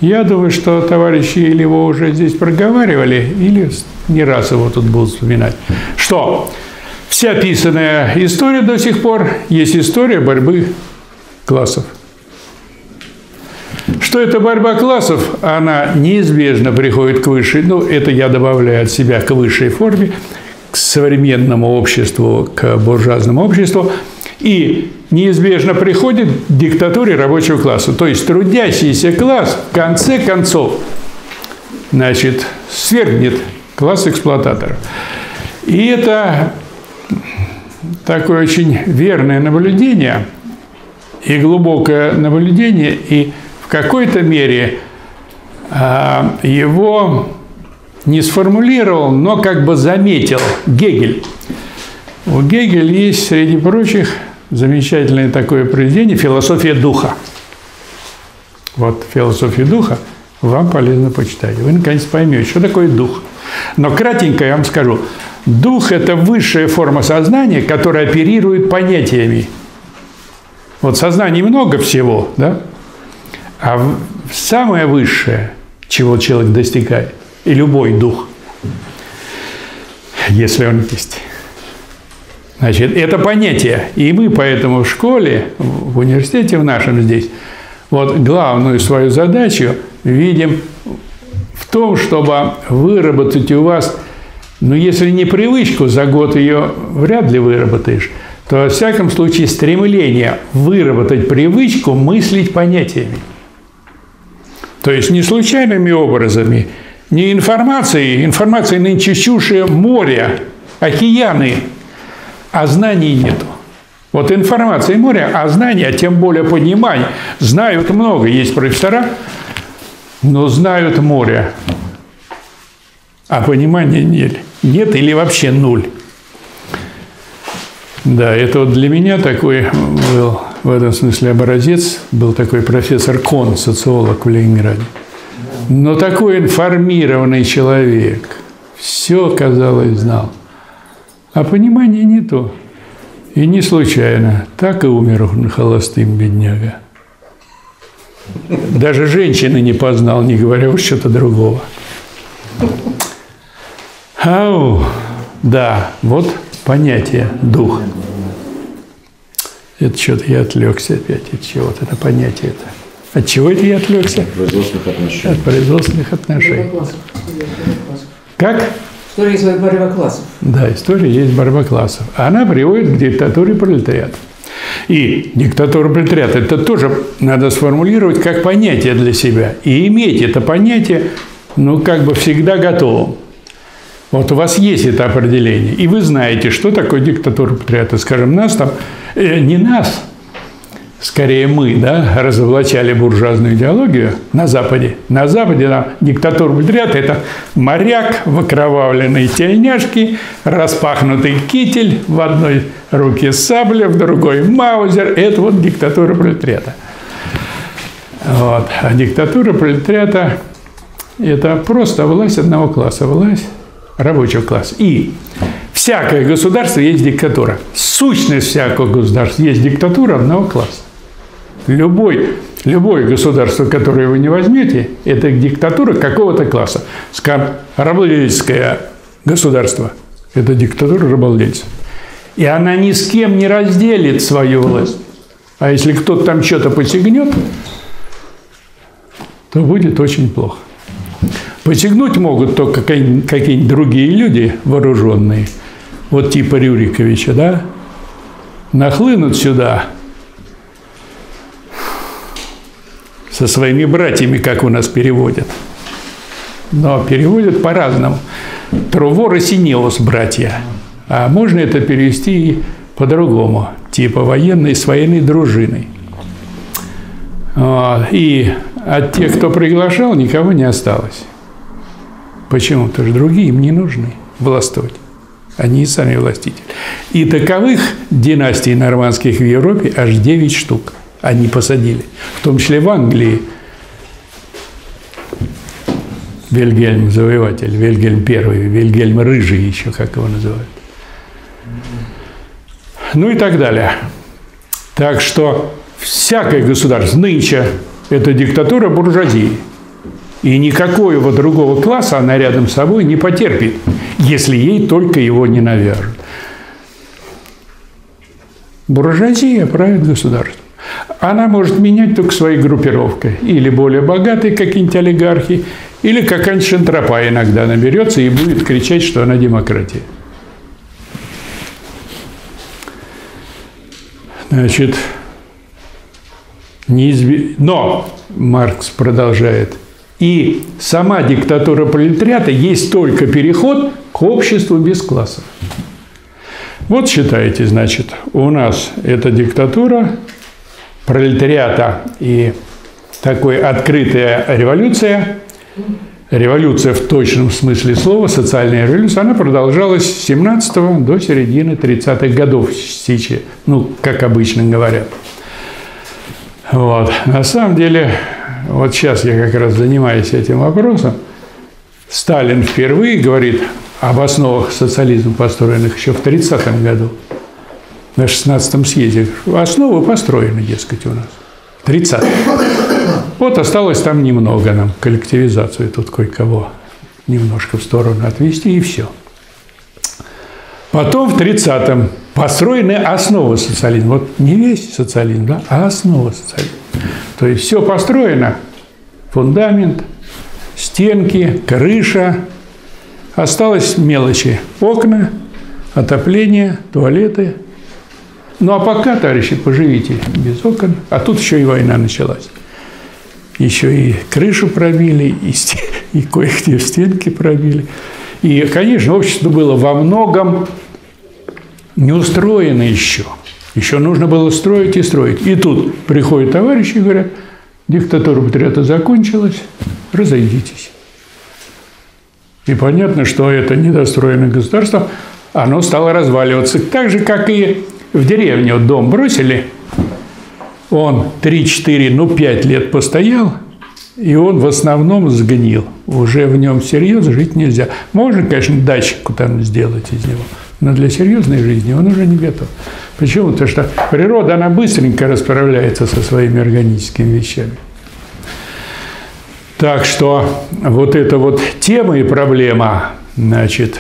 Я думаю, что товарищи или его уже здесь проговаривали, или не раз его тут будут вспоминать, что вся писанная история до сих пор есть история борьбы классов. Что эта борьба классов, она неизбежно приходит к высшей, ну, это я добавляю от себя, к высшей форме, к современному обществу, к буржуазному обществу, и неизбежно приходит к диктатуре рабочего класса. То есть трудящийся класс, в конце концов, значит, свергнет класс эксплуататоров. И это такое очень верное наблюдение, и глубокое наблюдение, и в какой-то мере а, его не сформулировал, но как бы заметил Гегель. У Гегеля есть, среди прочих, замечательное такое произведение «Философия духа». Вот «Философия духа» вам полезно почитать. Вы, наконец, поймете, что такое дух. Но кратенько я вам скажу. Дух – это высшая форма сознания, которая оперирует понятиями. Вот в сознании много всего, да? А самое высшее, чего человек достигает, и любой дух, если он есть, значит, это понятие. И мы поэтому в школе, в университете в нашем здесь, вот главную свою задачу видим в том, чтобы выработать у вас, ну, если не привычку, за год ее вряд ли выработаешь, то, во всяком случае, стремление выработать привычку мыслить понятиями. То есть не случайными образами, не информацией, информации нынче чуши море, океаны, а знаний нету. Вот информации море, а знания, тем более понимание, знают много, есть профессора, но знают море, а понимания нет, нет или вообще нуль. Да, это вот для меня такой был, в этом смысле, образец, был такой профессор Кон, социолог в Ленинграде. Но такой информированный человек, все, казалось, знал, а понимания нету. И не случайно, так и умер он холостым, бедняга. Даже женщины не познал, не говоря уж что-то другого. Ау, да, вот понятие, дух. Это что-то я отвлекся опять от чего-то, это понятие это. От чего это я отвлекся? От производственных отношений. От производственных отношений. Как? История есть борьба классов. Да, история есть борьба классов. Она приводит к диктатуре пролетариата. И диктатура пролетариата это тоже надо сформулировать как понятие для себя. И иметь это понятие, ну, как бы всегда готовым. Вот у вас есть это определение. И вы знаете, что такое диктатура пролетариата. Скажем, нас там, э, не нас, скорее мы, да, разоблачали буржуазную идеологию на Западе. На Западе да, диктатура пролетариата – это моряк в окровавленной тельняшке, распахнутый китель, в одной руке сабля, в другой маузер. Это вот диктатура пролетариата. Вот. А диктатура пролетариата – это просто власть одного класса, власть рабочего класса. И всякое государство есть диктатура. Сущность всякого государства есть диктатура одного класса. Любой, любое государство, которое вы не возьмете, это диктатура какого-то класса. Скажем, рабовладельческое государство – это диктатура рабовладельцев. И она ни с кем не разделит свою власть. А если кто-то там что-то посягнет, то будет очень плохо. Посягнуть могут только какие-нибудь другие люди вооруженные, вот типа Рюриковича, да, нахлынут сюда со своими братьями, как у нас переводят, но переводят по-разному. Труво рассинилос, братья. А можно это перевести и по-другому, типа военной с военной дружиной. И от тех, кто приглашал, никого не осталось. Почему? Потому что другие им не нужны властвовать. Они и сами властители. И таковых династий нормандских в Европе аж девять штук они посадили. В том числе в Англии. Вильгельм Завоеватель, Вильгельм Первый, Вильгельм Рыжий еще, как его называют. Ну и так далее. Так что всякое государство нынче – это диктатура буржуазии. И никакого другого класса она рядом с собой не потерпит, если ей только его не навяжут. Буржуазия правит государством. Она может менять только своей группировкой. Или более богатые какие-нибудь олигархи, или какая-нибудь шантропа иногда наберется и будет кричать, что она демократия. Значит, неизб... но Маркс продолжает. И сама диктатура пролетариата есть только переход к обществу без классов. Вот считайте, значит, у нас эта диктатура пролетариата и такой открытая революция, революция в точном смысле слова, социальная революция, она продолжалась с семнадцатого до середины тридцатых годов, сейчас, ну, как обычно говорят. Вот. На самом деле... Вот сейчас я как раз занимаюсь этим вопросом. Сталин впервые говорит об основах социализма, построенных еще в тридцатом году, на шестнадцатом съезде. Основы построены, дескать, у нас. В тридцатом. Вот осталось там немного нам, коллективизацию тут кое-кого немножко в сторону отвести, и все. Потом в тридцатом построены основы социализма. Вот не весь социализм, да, а основа социализма. То есть все построено, фундамент, стенки, крыша, осталось мелочи, окна, отопление, туалеты. Ну а пока, товарищи, поживите без окон, а тут еще и война началась. Еще и крышу пробили, и, стен... и кое-где стенки пробили. И, конечно, общество было во многом не устроено еще. Еще нужно было строить и строить. И тут приходят товарищи и говорят, диктатура патриота закончилась, разойдитесь. И понятно, что это недостроенное государство, оно стало разваливаться. Так же, как и в деревне. Вот дом бросили, он три-четыре, ну пять лет постоял, и он в основном сгнил. Уже в нем серьезно жить нельзя. Можно, конечно, дачку там сделать из него. Но для серьезной жизни он уже не готов. Почему? Потому что природа, она быстренько расправляется со своими органическими вещами. Так что вот эта вот тема и проблема, значит,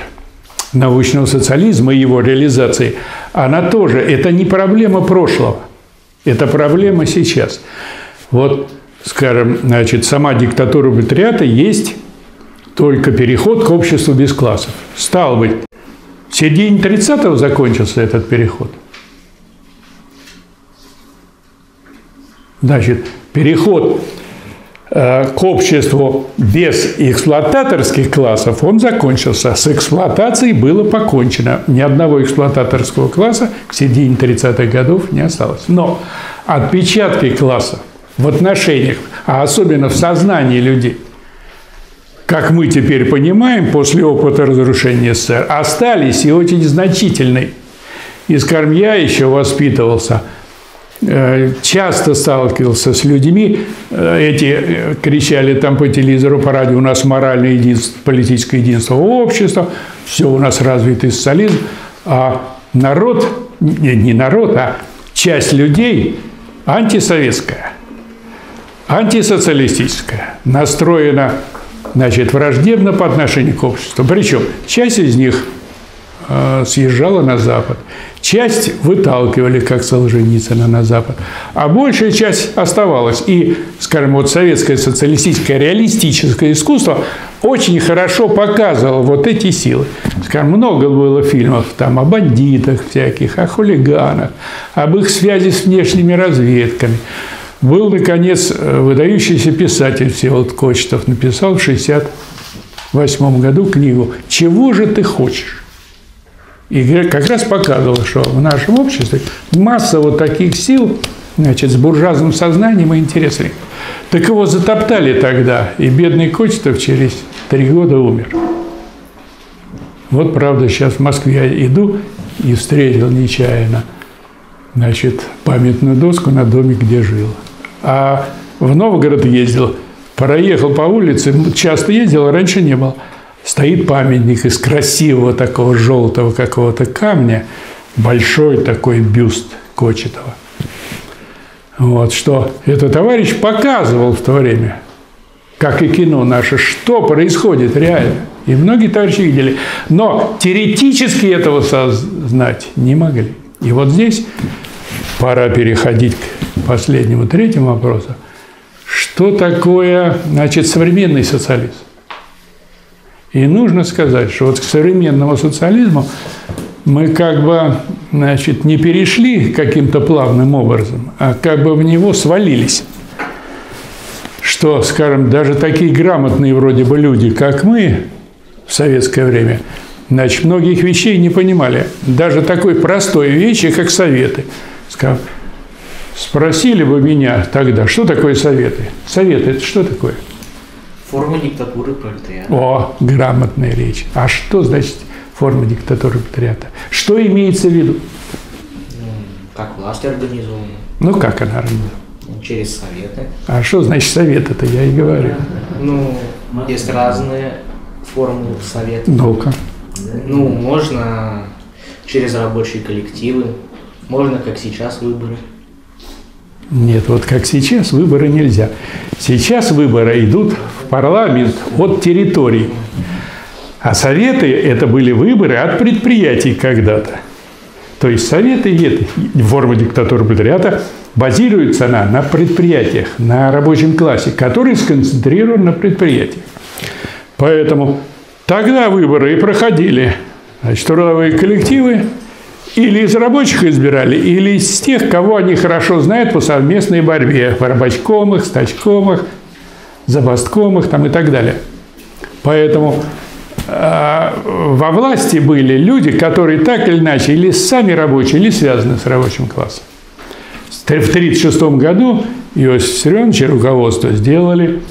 научного социализма и его реализации, она тоже, это не проблема прошлого, это проблема сейчас. Вот, скажем, значит, сама диктатура пролетариата есть только переход к обществу без классов. Стало быть, в середине тридцатого закончился этот переход. Значит, переход э, к обществу без эксплуататорских классов, он закончился. С эксплуатацией было покончено. Ни одного эксплуататорского класса к середине тридцатых годов не осталось. Но отпечатки класса в отношениях, а особенно в сознании людей, как мы теперь понимаем, после опыта разрушения СССР, остались и очень значительны. И, скажем, я еще воспитывался, часто сталкивался с людьми, эти кричали там по телевизору, по радио, у нас моральное единство, политическое единство общества, все у нас развитый социализм, а народ, не народ, а часть людей антисоветская, антисоциалистическая, настроена, значит, враждебно по отношению к обществу. Причем часть из них э, съезжала на Запад, часть выталкивали, как Солженицына, на Запад, а большая часть оставалась. И, скажем, вот советское социалистическое реалистическое искусство очень хорошо показывало вот эти силы. Скажем, много было фильмов там о бандитах всяких, о хулиганах, об их связи с внешними разведками. Был, наконец, выдающийся писатель Всеволод Кочетов, написал в шестьдесят тысяча девятьсот восьмом году книгу «Чего же ты хочешь?». И как раз показывал, что в нашем обществе масса вот таких сил, значит, с буржуазным сознанием и интересами. Так его затоптали тогда, и бедный Кочетов через три года умер. Вот, правда, сейчас в Москве я иду и встретил нечаянно, значит, памятную доску на доме, где жил. А в Новгород ездил, проехал по улице, часто ездил, а раньше не было. Стоит памятник из красивого такого желтого какого-то камня, большой такой бюст Кочетова. Вот, что этот товарищ показывал в то время, как и кино наше, что происходит реально. И многие товарищи видели. Но теоретически этого сознать не могли. И вот здесь пора переходить к последнему, третьему вопросу. Что такое, значит, современный социализм? И нужно сказать, что вот к современному социализму мы как бы, значит, не перешли каким-то плавным образом, а как бы в него свалились. Что, скажем, даже такие грамотные вроде бы люди, как мы, в советское время, значит, многих вещей не понимали. Даже такой простой вещи, как советы. Скажем, спросили бы меня тогда, что такое советы? Советы – это что такое? Форма диктатуры пролетариата. О, грамотная речь. А что значит форма диктатуры пролетариата? Что имеется в виду? Как власть организована. Ну, как она организована? Через советы. А что значит совет? Это я и говорю. Ну, есть разные формулы совета. Ну-ка. Ну, можно через рабочие коллективы, можно, как сейчас, выборы. Нет, вот как сейчас выборы нельзя. Сейчас выборы идут в парламент от территорий. А советы – это были выборы от предприятий когда-то. То есть советы – форма диктатуры пролетариата базируется она на предприятиях, на рабочем классе, который сконцентрирован на предприятиях. Поэтому тогда выборы и проходили, значит, трудовые коллективы или из рабочих избирали, или из тех, кого они хорошо знают по совместной борьбе, по рабочкомах, стачкомах, забасткомах там и так далее. Поэтому э, во власти были люди, которые так или иначе или сами рабочие, или связаны с рабочим классом. В тысяча девятьсот тридцать шестом году Иосиф Виссарионович и руководство сделали.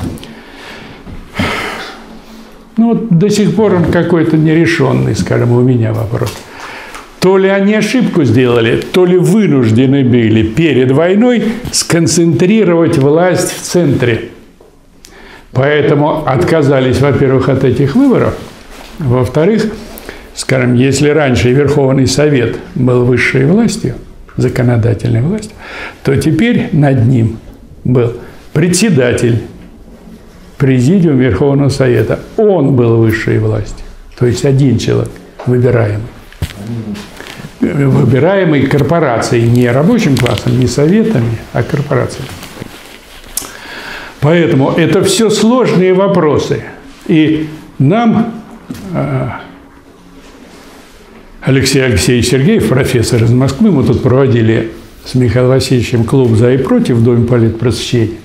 Ну, вот до сих пор он какой-то нерешенный, скажем, у меня вопрос. То ли они ошибку сделали, то ли вынуждены были перед войной сконцентрировать власть в центре. Поэтому отказались, во-первых, от этих выборов. Во-вторых, скажем, если раньше Верховный Совет был высшей властью, законодательной властью, то теперь над ним был председатель Президиум Верховного Совета. Он был высшей властью. То есть один человек, выбираемый. Выбираемый корпорацией, не рабочим классом, не советами, а корпорациями. Поэтому это все сложные вопросы. И нам Алексей Алексеевич Сергеев, профессор из Москвы, мы тут проводили с Михаилом Васильевичем клуб «За и против» в Доме политпросвещения.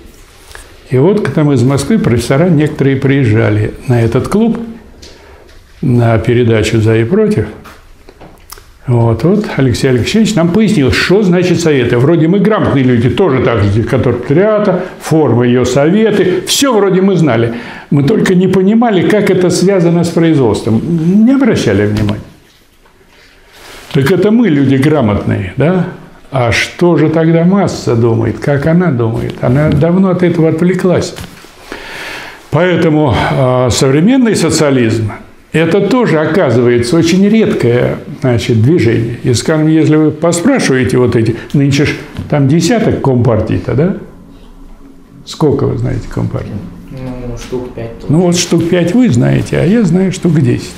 И вот к нам из Москвы профессора некоторые приезжали на этот клуб, на передачу «За и против». Вот, вот Алексей Алексеевич нам пояснил, что значит советы. Вроде мы грамотные люди, тоже так же, которые пролетариата, формы ее советы. Все вроде мы знали. Мы только не понимали, как это связано с производством. Не обращали внимания. Так это мы люди грамотные, да? А что же тогда масса думает? Как она думает? Она давно от этого отвлеклась. Поэтому э, современный социализм – это тоже, оказывается, очень редкое, значит, движение. И, скажем, если вы поспрашиваете вот эти, нынче ж там десяток компартий-то, да? Сколько вы знаете компартий? Ну, штук пять. Ну, вот штук пять вы знаете, а я знаю штук десять.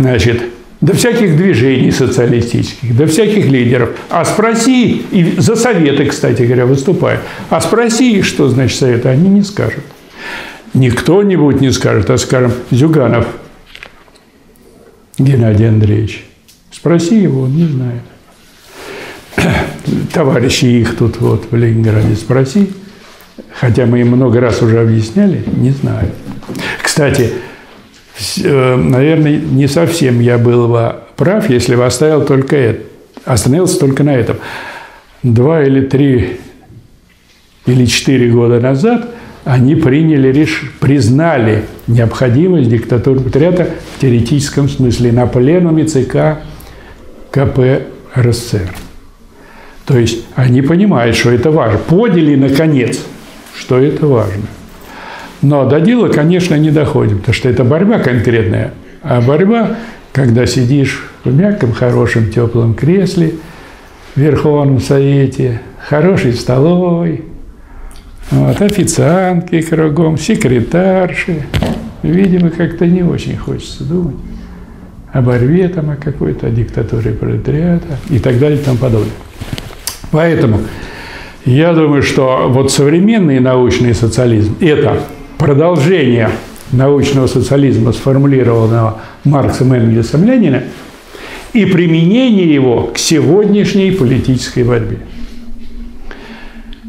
Значит… до всяких движений социалистических, до всяких лидеров. А спроси, и за советы, кстати говоря, выступают, а спроси, что значит советы, они не скажут. Никто не будет не скажет, а, скажем, Зюганов Геннадий Андреевич. Спроси его, он не знает. Товарищи их тут вот в Ленинграде спроси, хотя мы им много раз уже объясняли, не знают. Кстати, наверное, не совсем я был бы прав, если бы оставил только это, остановился только на этом. Два или три или четыре года назад они приняли реш... признали необходимость диктатуры пролетариата в теоретическом смысле на пленуме ЦК КПРСР. То есть они понимают, что это важно. Поняли, наконец, что это важно. Но до дела, конечно, не доходим, потому что это борьба конкретная. А борьба, когда сидишь в мягком, хорошем, теплом кресле в Верховном Совете, хорошей столовой, вот, официантки кругом, секретарши. Видимо, как-то не очень хочется думать о борьбе, там, о какой-то, о диктатуре пролетариата и так далее и тому подобное. Поэтому я думаю, что вот современный научный социализм – это продолжение научного социализма, сформулированного Марксом, Энгельсом, Лениным, и применение его к сегодняшней политической борьбе.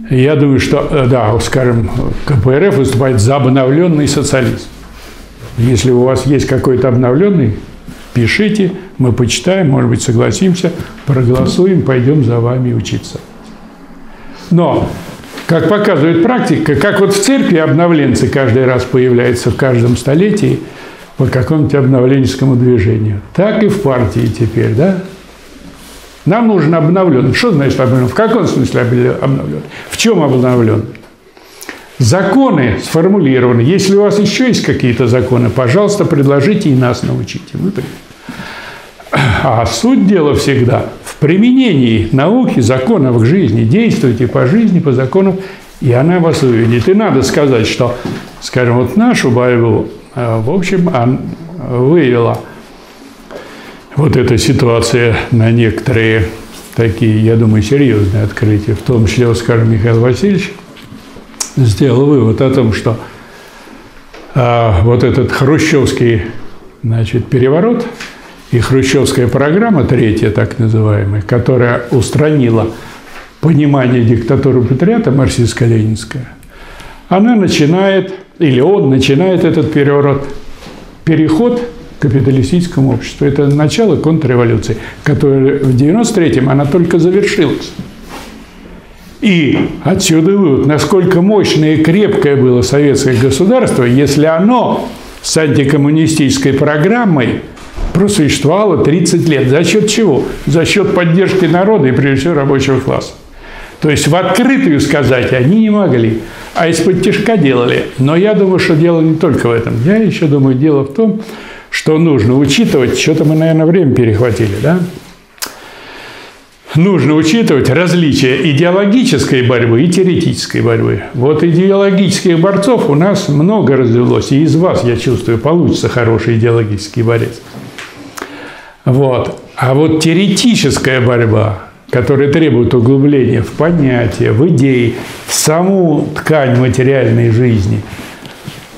Я думаю, что, да, скажем, КПРФ выступает за обновленный социализм. Если у вас есть какой-то обновленный, пишите, мы почитаем, может быть, согласимся, проголосуем, пойдем за вами учиться. Но, как показывает практика, как вот в церкви обновленцы каждый раз появляются в каждом столетии по какому-то обновленческому движению, так и в партии теперь, да? Нам нужен обновлен. Что значит обновлен? В каком смысле обновлен? В чем обновлен? Законы сформулированы. Если у вас еще есть какие-то законы, пожалуйста, предложите и нас научите. А суть дела всегда в применении науки, законов к жизни. Действуйте по жизни, по законам, и она вас увидит. И надо сказать, что, скажем, вот нашу борьбу, в общем, она вывела вот эта ситуация на некоторые такие, я думаю, серьезные открытия, в том числе, скажем, Михаил Васильевич сделал вывод о том, что э, вот этот хрущевский, значит, переворот и хрущевская программа, третья так называемая, которая устранила понимание диктатуры пролетариата марксистско-ленинская, она начинает, или он начинает этот переворот, переход капиталистическому обществу. Это начало контрреволюции, которая в девяносто третьем она только завершилась. И отсюда вывод, насколько мощное и крепкое было советское государство, если оно с антикоммунистической программой просуществовало тридцать лет. За счет чего? За счет поддержки народа и, прежде всего, рабочего класса. То есть в открытую сказать они не могли, а из-под тишка делали. Но я думаю, что дело не только в этом. Я еще думаю, дело в том, что нужно учитывать, что-то мы, наверное, время перехватили, да? Нужно учитывать различия идеологической борьбы и теоретической борьбы. Вот идеологических борцов у нас много развелось, и из вас, я чувствую, получится хороший идеологический борец. Вот. А вот теоретическая борьба, которая требует углубления в понятия, в идеи, в саму ткань материальной жизни,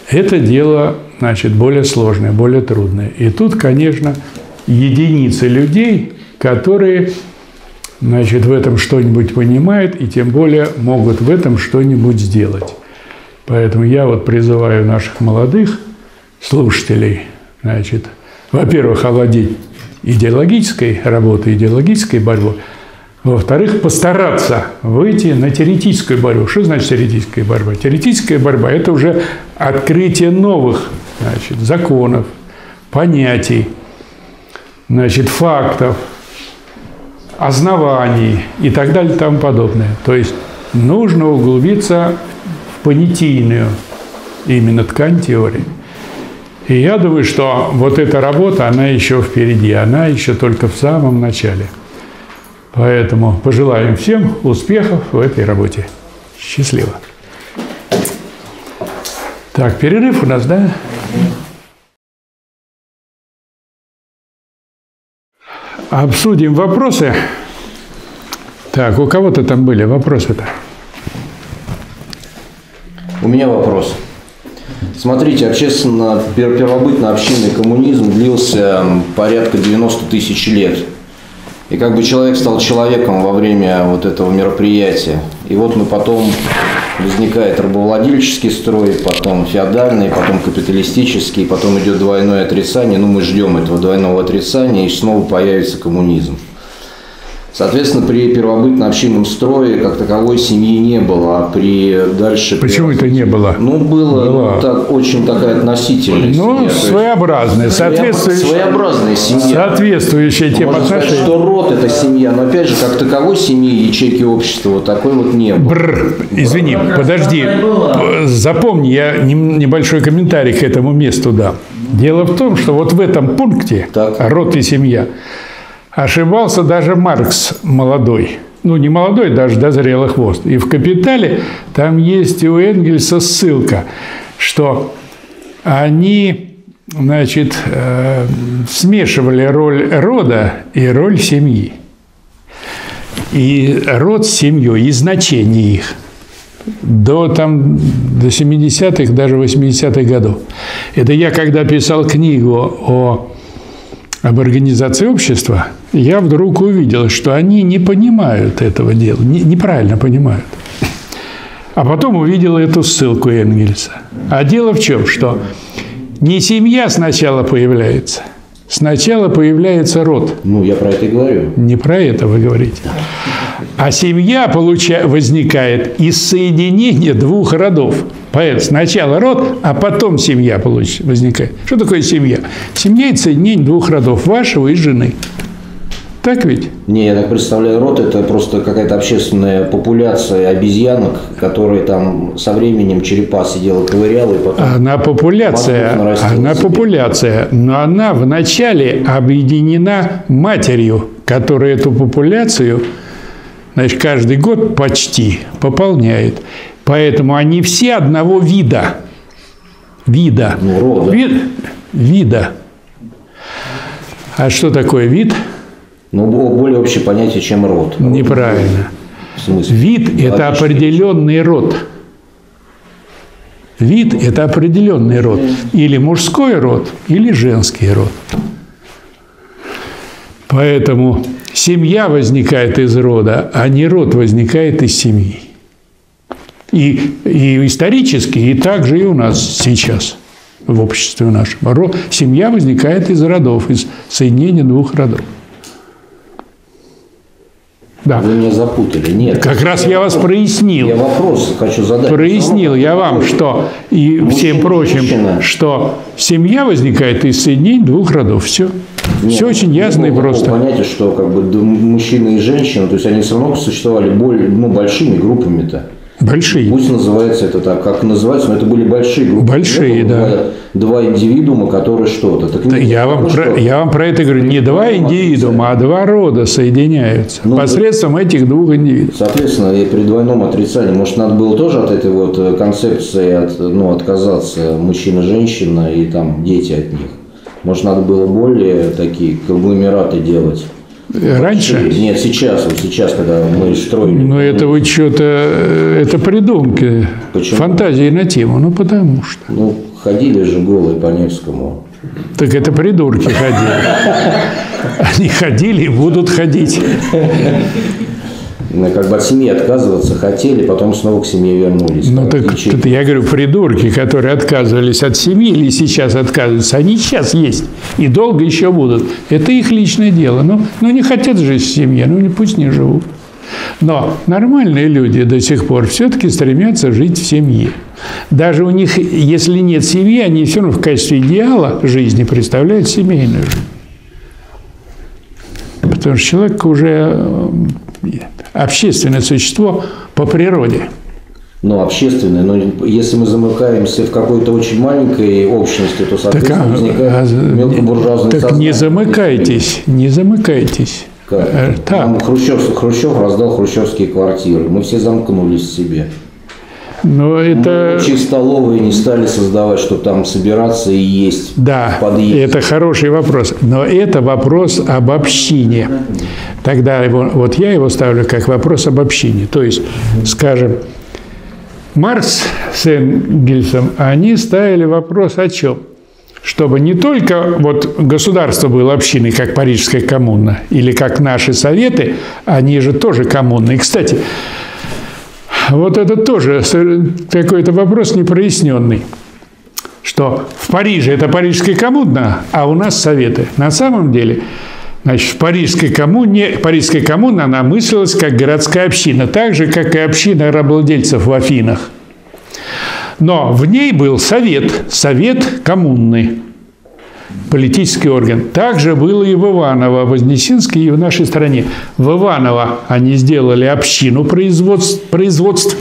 это дело, значит, более сложное, более трудное. И тут, конечно, единицы людей, которые, значит, в этом что-нибудь понимают и тем более могут в этом что-нибудь сделать. Поэтому я вот призываю наших молодых слушателей, значит, во-первых, овладеть идеологической работой, идеологической борьбой, во-вторых, постараться выйти на теоретическую борьбу. Что значит теоретическая борьба? Теоретическая борьба – это уже открытие новых, значит, законов, понятий, значит, фактов, ознаваний и так далее и тому подобное. То есть нужно углубиться в понятийную именно ткань теории. И я думаю, что вот эта работа, она еще впереди, она еще только в самом начале. Поэтому пожелаем всем успехов в этой работе. Счастливо. Так, перерыв у нас, да? Обсудим вопросы. Так, у кого-то там были вопросы-то? У меня вопрос. Смотрите, общественно, первобытно общинный коммунизм длился порядка девяноста тысяч лет. И как бы человек стал человеком во время вот этого мероприятия. И вот мы потом возникает рабовладельческий строй, потом феодальный, потом капиталистический, потом идет двойное отрицание, ну мы ждем этого двойного отрицания, и снова появится коммунизм. Соответственно, при первобытно-общинном строе как таковой семьи не было, а при дальше... Почему при... это не было? Ну, было, было. Ну, так, очень такая относительная ну, семья. Ну, своеобразная, соответствующая... Своеобразная семья. Соответствующая тем отношениям. Можно сказать, что род – это семья, но, опять же, как таковой семьи, ячейки общества вот такой вот не было. Бррр, извини, Бррр. подожди, запомни, я небольшой комментарий к этому месту дам. Дело в том, что вот в этом пункте так. род и семья ошибался даже Маркс молодой. Ну, не молодой, даже дозрелый хвост. И в «Капитале» там есть у Энгельса ссылка, что они, значит, э, смешивали роль рода и роль семьи. И род с семьей, и значение их. До, там, до семидесятых, даже восьмидесятых годов. Это я, когда писал книгу о... об организации общества, я вдруг увидел, что они не понимают этого дела, не, неправильно понимают. А потом увидел эту ссылку Энгельса. А дело в чем, что не семья сначала появляется, сначала появляется род. Ну, я про это и говорю. Не про это вы говорите. А семья получа... возникает из соединения двух родов. Поэтому сначала род, а потом семья возникает. Что такое семья? Семья – это соединение двух родов, вашего и жены. Так ведь? Не, я так представляю, род – это просто какая-то общественная популяция обезьянок, которые там со временем черепа сидела, ковыряла и потом… Она популяция, она популяция, но она вначале объединена матерью, которая эту популяцию, значит, каждый год почти пополняет. Поэтому они все одного вида. Вида. Ну, рода. Вид, вида. А что такое вид? Ну, более общее понятие, чем род. Неправильно. В смысле? Вид – это определенный род. Вид – это определенный род. Или мужской род, или женский род. Поэтому семья возникает из рода, а не род возникает из семьи. И, и исторически, и также и у нас сейчас, в обществе нашем. Семья возникает из родов, из соединения двух родов. Да. Вы меня запутали. Нет. Как раз я, я вопрос, вас прояснил. Я вопрос хочу задать. Прояснил я вам, что и мужчина, всем прочим, мужчина. что семья возникает из соединений двух родов. Все. Нет, Все очень ясно и просто. Понятие, что как бы мужчина и женщина, то есть они все равно существовали более, ну, большими группами-то. Большие. Пусть называется это так, как называется, но это были большие группы. Большие, да. Два, два индивидуума, которые что-то. Так, да, я, вам про, я вам про это говорю. Не два индивидуума, а два рода соединяются. Ну, посредством это, этих двух индивидуумов. Соответственно, и при двойном отрицании, может, надо было тоже от этой вот концепции от, ну, отказаться, мужчина-женщина и там дети от них. Может, надо было более такие конгломераты делать. Раньше? Нет, сейчас, вот сейчас, когда мы строили. Но это вы что-то, это придумки, Почему? фантазии на тему, ну потому что. Ну, ходили же голые по Невскому. Так это придурки ходили. Они ходили и будут ходить. Как бы от семьи отказываться хотели, потом снова к семье вернулись. Ну, так тут я говорю, придурки, которые отказывались от семьи или сейчас отказываются, они сейчас есть и долго еще будут. Это их личное дело. Ну, ну не хотят жить в семье, ну пусть не живут. Но нормальные люди до сих пор все-таки стремятся жить в семье. Даже у них, если нет семьи, они все равно в качестве идеала жизни представляют семейную жизнь. Потому что человек уже... общественное существо по природе. Ну, общественное, но если мы замыкаемся в какой-то очень маленькой общности, то, соответственно, так, возникает а, мелкобуржуазное так сознание. Не замыкайтесь, не замыкайтесь. Как? Так. Хрущев, Хрущев раздал хрущевские квартиры, мы все замкнулись в себе. Но это... Мы столовые не стали создавать, чтобы там собираться и есть. Да, это хороший вопрос. Но это вопрос об общине. Тогда его, вот я его ставлю как вопрос об общине. То есть, скажем, Маркс с Энгельсом, они ставили вопрос о чем? Чтобы не только вот государство было общиной, как Парижская коммуна, или как наши советы, они же тоже коммунные. Кстати... Вот это тоже какой-то вопрос непроясненный, что в Париже это Парижская коммуна, а у нас Советы. На самом деле, значит, в Парижской коммуне, Парижская коммуна, она мыслилась как городская община, так же, как и община рабовладельцев в Афинах. Но в ней был совет, совет коммунный, политический орган. Также было и в Иваново, Вознесенске и в нашей стране. В Иваново они сделали общину производств, производств,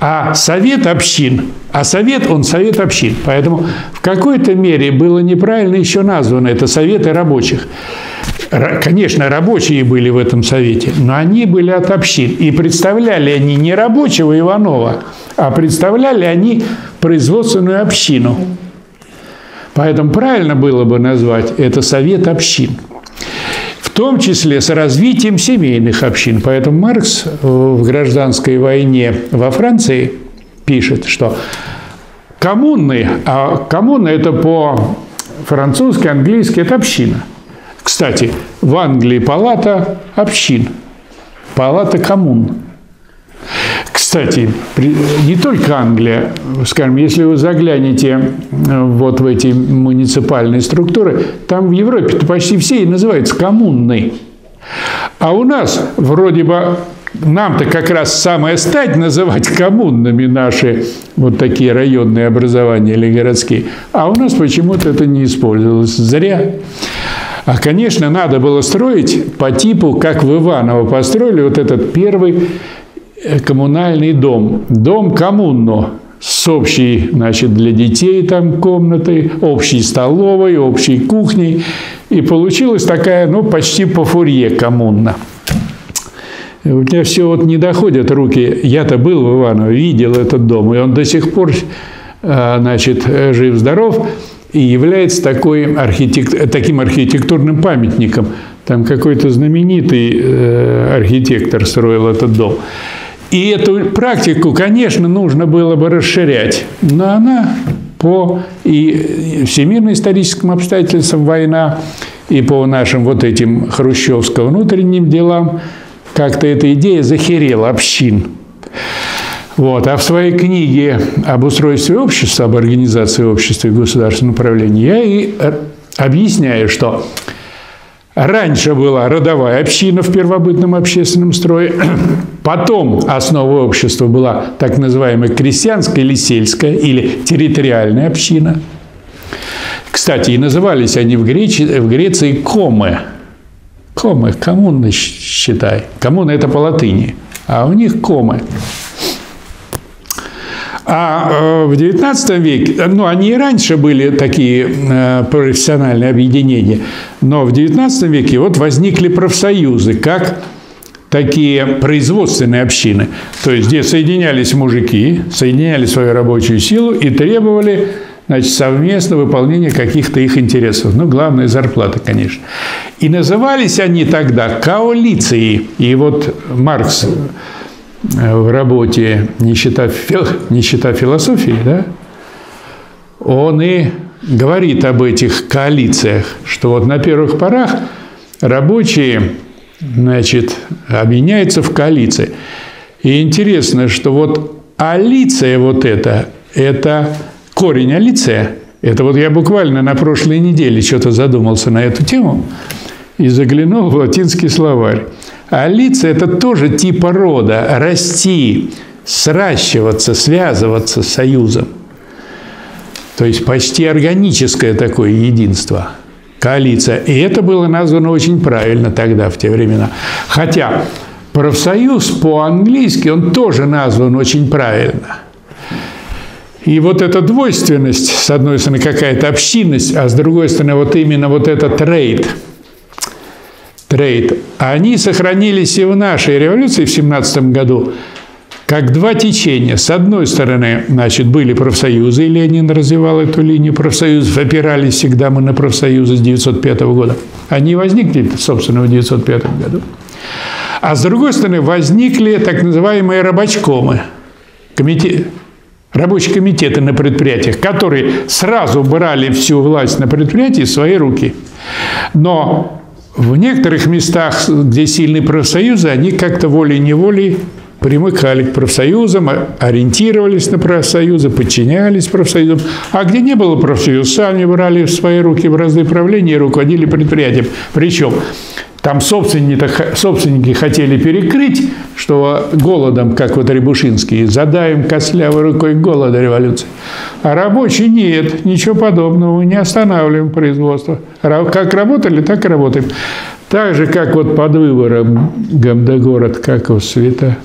а совет общин, а совет, он совет общин. Поэтому в какой-то мере было неправильно еще названо это советы рабочих. Конечно, рабочие были в этом совете, но они были от общин. И представляли они не рабочего Иванова, а представляли они производственную общину. Поэтому правильно было бы назвать это совет общин. В том числе с развитием семейных общин. Поэтому Маркс в гражданской войне во Франции пишет, что коммуны, а коммуна это по-французски, английски, это община. Кстати, в Англии палата общин, палата коммун. Кстати, не только Англия, скажем, если вы заглянете вот в эти муниципальные структуры, там в Европе-то почти все и называются коммунной. А у нас вроде бы нам-то как раз самая стать называть коммунными наши вот такие районные образования или городские, а у нас почему-то это не использовалось зря. А, конечно, надо было строить по типу, как в Иваново построили вот этот первый коммунальный дом. Дом коммуну с общей, значит, для детей там комнатой, общей столовой, общей кухней. И получилась такая, ну, почти по Фурье коммуна. У меня все вот не доходят руки. Я-то был в Иваново, видел этот дом. И он до сих пор, значит, жив-здоров. И является такой архитект... таким архитектурным памятником. Там какой-то знаменитый э, архитектор строил этот дом. И эту практику, конечно, нужно было бы расширять. Но она по и всемирно-историческим обстоятельствам война, и по нашим вот этим хрущевским внутренним делам, как-то эта идея захерела общин. Вот. А в своей книге об устройстве общества, об организации общества и государственном управлении я и объясняю, что раньше была родовая община в первобытном общественном строе, потом основой общества была так называемая крестьянская или сельская, или территориальная община. Кстати, и назывались они в Греции, в Греции комы. Комы, коммуны, считай. Коммуна – это по латыни, а у них комы. А в девятнадцатом веке, ну, они и раньше были такие профессиональные объединения, но в девятнадцатом веке вот возникли профсоюзы, как такие производственные общины, то есть где соединялись мужики, соединяли свою рабочую силу и требовали, значит, совместного выполнения каких-то их интересов. Ну, главное, зарплата, конечно. И назывались они тогда коалицией. И вот Маркс в работе «Нищета, фил... Нищета философии», да, он и говорит об этих коалициях, что вот на первых порах рабочие, значит, объединяются в коалиции. И интересно, что вот алиция вот это, это корень алиция, это вот я буквально на прошлой неделе что-то задумался на эту тему и заглянул в латинский словарь. Алиция – это тоже типа рода – расти, сращиваться, связываться с союзом. То есть почти органическое такое единство, коалиция. И это было названо очень правильно тогда, в те времена. Хотя профсоюз по-английски, он тоже назван очень правильно. И вот эта двойственность, с одной стороны какая-то общинность, а с другой стороны вот именно вот этот трейд – трейд, они сохранились и в нашей революции в семнадцатом году, как два течения. С одной стороны, значит, были профсоюзы, и Ленин развивал эту линию профсоюзов, опирались всегда мы на профсоюзы с тысяча девятьсот пятого года. Они возникли, собственно, в тысяча девятьсот пятом году. А с другой стороны, возникли так называемые рабочкомы, комитет, рабочие комитеты на предприятиях, которые сразу брали всю власть на предприятии в свои руки. Но в некоторых местах, где сильны профсоюзы, они как-то волей-неволей примыкали к профсоюзам, ориентировались на профсоюзы, подчинялись профсоюзам. А где не было профсоюза, сами брали в свои руки бразды правления и руководили предприятием. Причем там собственники, собственники хотели перекрыть, что голодом, как вот Рябушинский, задаем костлявой рукой голода революции. А рабочие нет, ничего подобного, не останавливаем производство. Как работали, так и работаем. Так же, как вот под выбором Гамдагород, как у Света...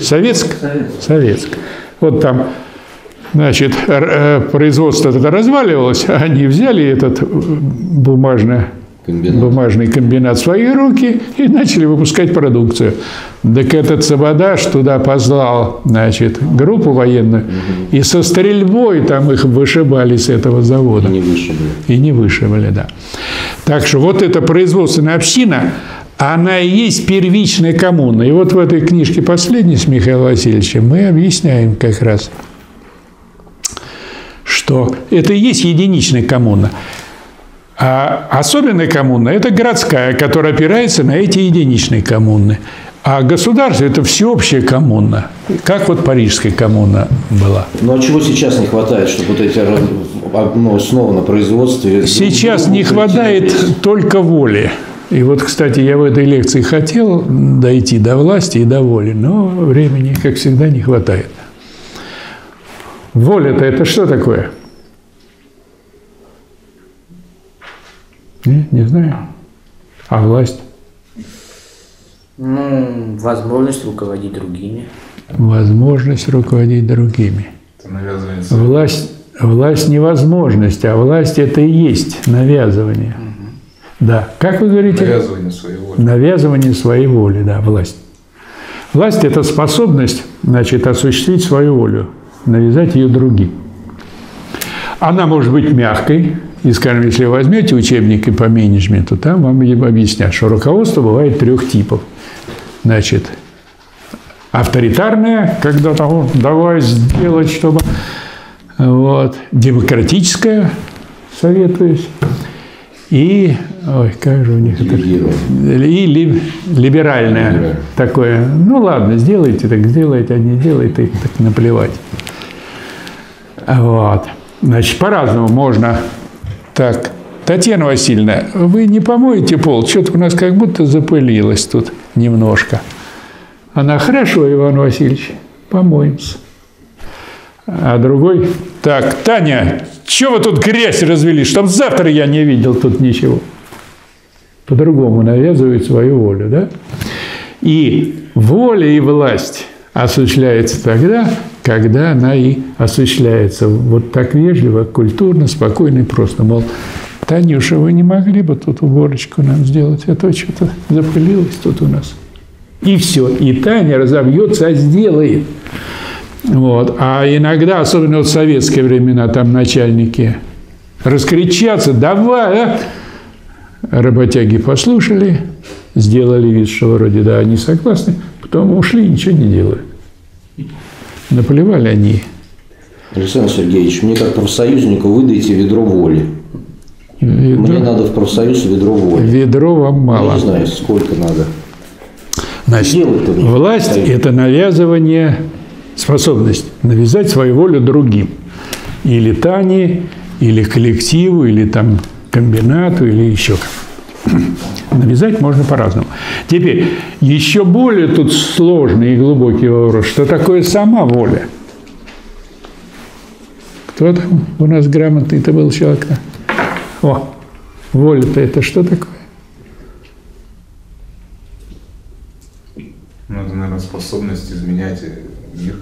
Советск? Советск. Вот там, значит, производство тогда разваливалось, а они взяли этот бумажный комбинат. бумажный комбинат в свои руки и начали выпускать продукцию. Так этот Сабодаш туда послал, значит, группу военную, угу. и со стрельбой там их вышибали с этого завода. И не вышибали. И не вышибали, да. Так что вот эта производственная община, она и есть первичная коммуна. И вот в этой книжке последней с Михаилом Васильевичем мы объясняем как раз, что это и есть единичная коммуна. А особенная коммуна – это городская, которая опирается на эти единичные коммуны. А государство – это всеобщая коммуна, как вот Парижская коммуна была. Ну, а чего сейчас не хватает, чтобы вот эти, ну, снова на производстве… Сейчас не хватает только воли. И вот, кстати, я в этой лекции хотел дойти до власти и до воли, но времени, как всегда, не хватает. Воля-то это что такое? Не, не знаю. А власть? Ну, возможность руководить другими. Возможность руководить другими. Это навязывается. Власть, власть не возможность, а власть это и есть навязывание. Угу. Да. Как вы говорите? Навязывание своей воли. Навязывание своей воли, да, власть. Власть это способность, значит, осуществить свою волю, навязать ее другим. Она может быть мягкой. И, скажем, если вы возьмете учебники по менеджменту, там вам объяснят, что руководство бывает трех типов. Значит, авторитарное, когда того давай сделать, чтобы... Вот. Демократическое, советуюсь. И... Ой, как же у них это... И либ... либеральное. Либерально. Такое. Ну, ладно, сделайте так, сделайте, а не делайте, и так наплевать. Вот. Значит, по-разному можно... Так, Татьяна Васильевна, вы не помоете пол? Что-то у нас как будто запылилось тут немножко. Она, хорошо, Иван Васильевич, помоемся. А другой, так, Таня, что вы тут грязь развели, чтоб завтра я не видел тут ничего. По-другому навязывает свою волю, да? И воля и власть осуществляется тогда, когда она и осуществляется вот так вежливо, культурно, спокойно и просто. Мол, Танюша, вы не могли бы тут уборочку нам сделать? А то что-то запылилось тут у нас. И все. И Таня разобьется, а сделает. Вот. А иногда, особенно вот в советские времена, там начальники раскричатся, давай, а? Работяги послушали, сделали вид, что вроде, да, они согласны, потом ушли и ничего не делают. Наплевали они. Александр Сергеевич, мне как профсоюзнику выдайте ведро воли. Ведро... Мне надо в профсоюз ведро воли. Ведро вам мало. Я не знаю, сколько надо. Значит, власть – это навязывание, способность навязать свою волю другим. Или Тане, или коллективу, или там комбинату, или еще как. Навязать можно по-разному. Теперь, еще более тут сложный и глубокий вопрос, что такое сама воля? Кто там у нас грамотный-то был человек-то? О, воля-то это что такое? Ну, это, наверное, способность изменять мир.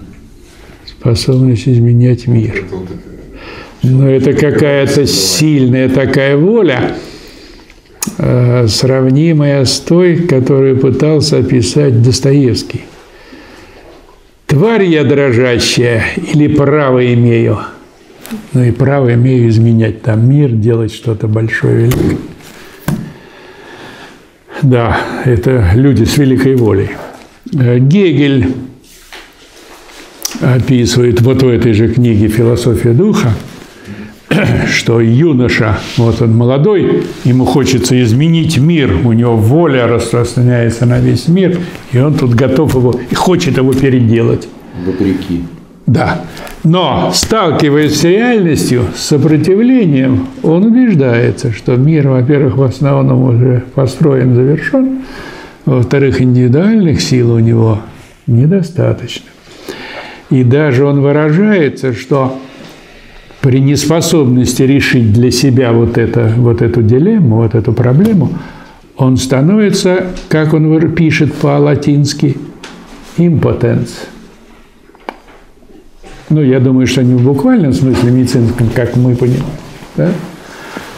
Способность изменять мир. Это вот это... Но это какая-то сильная такая воля, сравнимая с той, которую пытался описать Достоевский. «Тварь я дрожащая или право имею?» Ну и право имею изменять там мир, делать что-то большое, великое. Да, это люди с великой волей. Гегель описывает вот в этой же книге «Философия духа» что юноша, вот он молодой, ему хочется изменить мир, у него воля распространяется на весь мир, и он тут готов его, и хочет его переделать. Вопреки. Да. Но, сталкиваясь с реальностью, с сопротивлением, он убеждается, что мир, во-первых, в основном уже построен, завершен, во-вторых, индивидуальных сил у него недостаточно. И даже он выражается, что при неспособности решить для себя вот, это, вот эту дилемму, вот эту проблему, он становится, как он пишет по-латински, импотенс. Ну, я думаю, что не в буквальном смысле медицинском, как мы понимаем, да?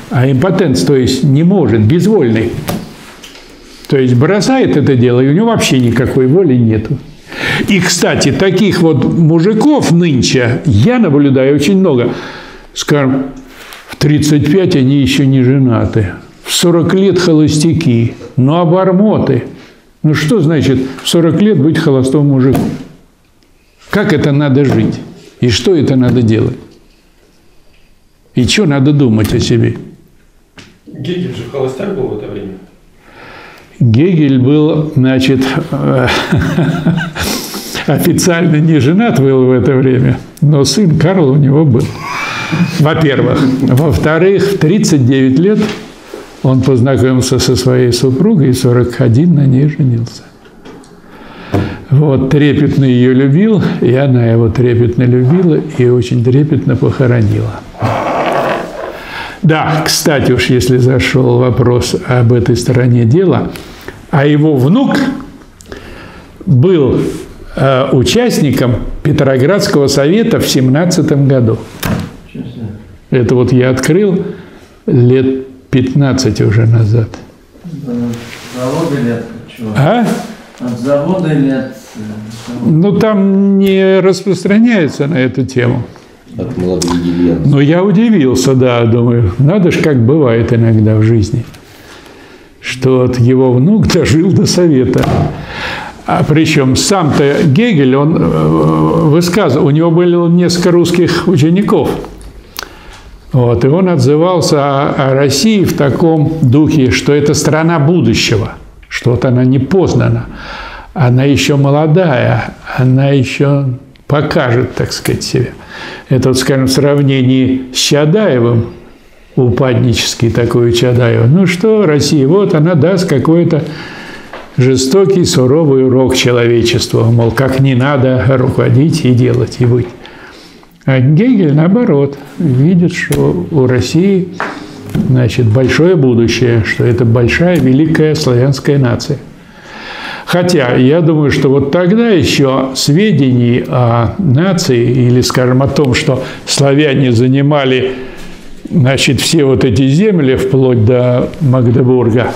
А импотенс, то есть не может, безвольный. То есть бросает это дело, и у него вообще никакой воли нету. И, кстати, таких вот мужиков нынче я наблюдаю очень много. Скажем, в тридцать пять они еще не женаты, в сорок лет холостяки, но обормоты. Ну что значит в сорок лет быть холостым мужиком? Как это надо жить? И что это надо делать? И что надо думать о себе? Гегель же холостяк был в это время. Гегель был, значит, официально не женат был в это время, но сын Карл у него был, во-первых. Во-вторых, в тридцать девять лет он познакомился со своей супругой, и сорок один на ней женился. Вот, трепетно ее любил, и она его трепетно любила, и очень трепетно похоронила. Да, кстати уж, если зашел вопрос об этой стороне дела, а его внук был э, участником Петроградского совета в семнадцатом году. Это вот я открыл лет пятнадцать уже назад. Завода лет чего? А? От завода лет. Ну, там не распространяется на эту тему. От молодых гигиен. Ну, я удивился, да, думаю, надо же, как бывает иногда в жизни, что вот его внук дожил до совета. А причем сам-то Гегель, он высказывал, у него было несколько русских учеников, вот, и он отзывался о, о России в таком духе, что это страна будущего, что вот она не познана, она еще молодая, она еще покажет, так сказать, себя. Это, вот, скажем, в сравнении с Чадаевым, упаднический такой Чадаев. Ну что, Россия, вот она даст какой-то жестокий, суровый урок человечеству. Мол, как не надо руководить и делать, и быть. А Гегель, наоборот, видит, что у России, значит, большое будущее, что это большая, великая славянская нация. Хотя, я думаю, что вот тогда еще сведений о нации, или, скажем, о том, что славяне занимали, значит, все вот эти земли, вплоть до Магдебурга,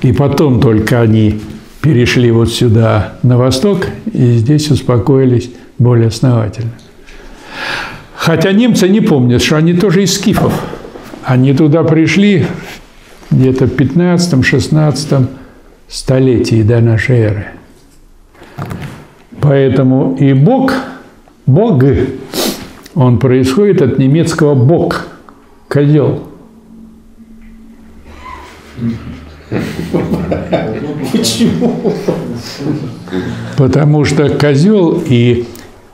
и потом только они перешли вот сюда, на восток, и здесь успокоились более основательно. Хотя немцы не помнят, что они тоже из скифов. Они туда пришли где-то в пятнадцатом-шестнадцатом столетий до нашей эры. Поэтому и Бог, Бог, он происходит от немецкого Бог, козел. Почему? Потому что козел и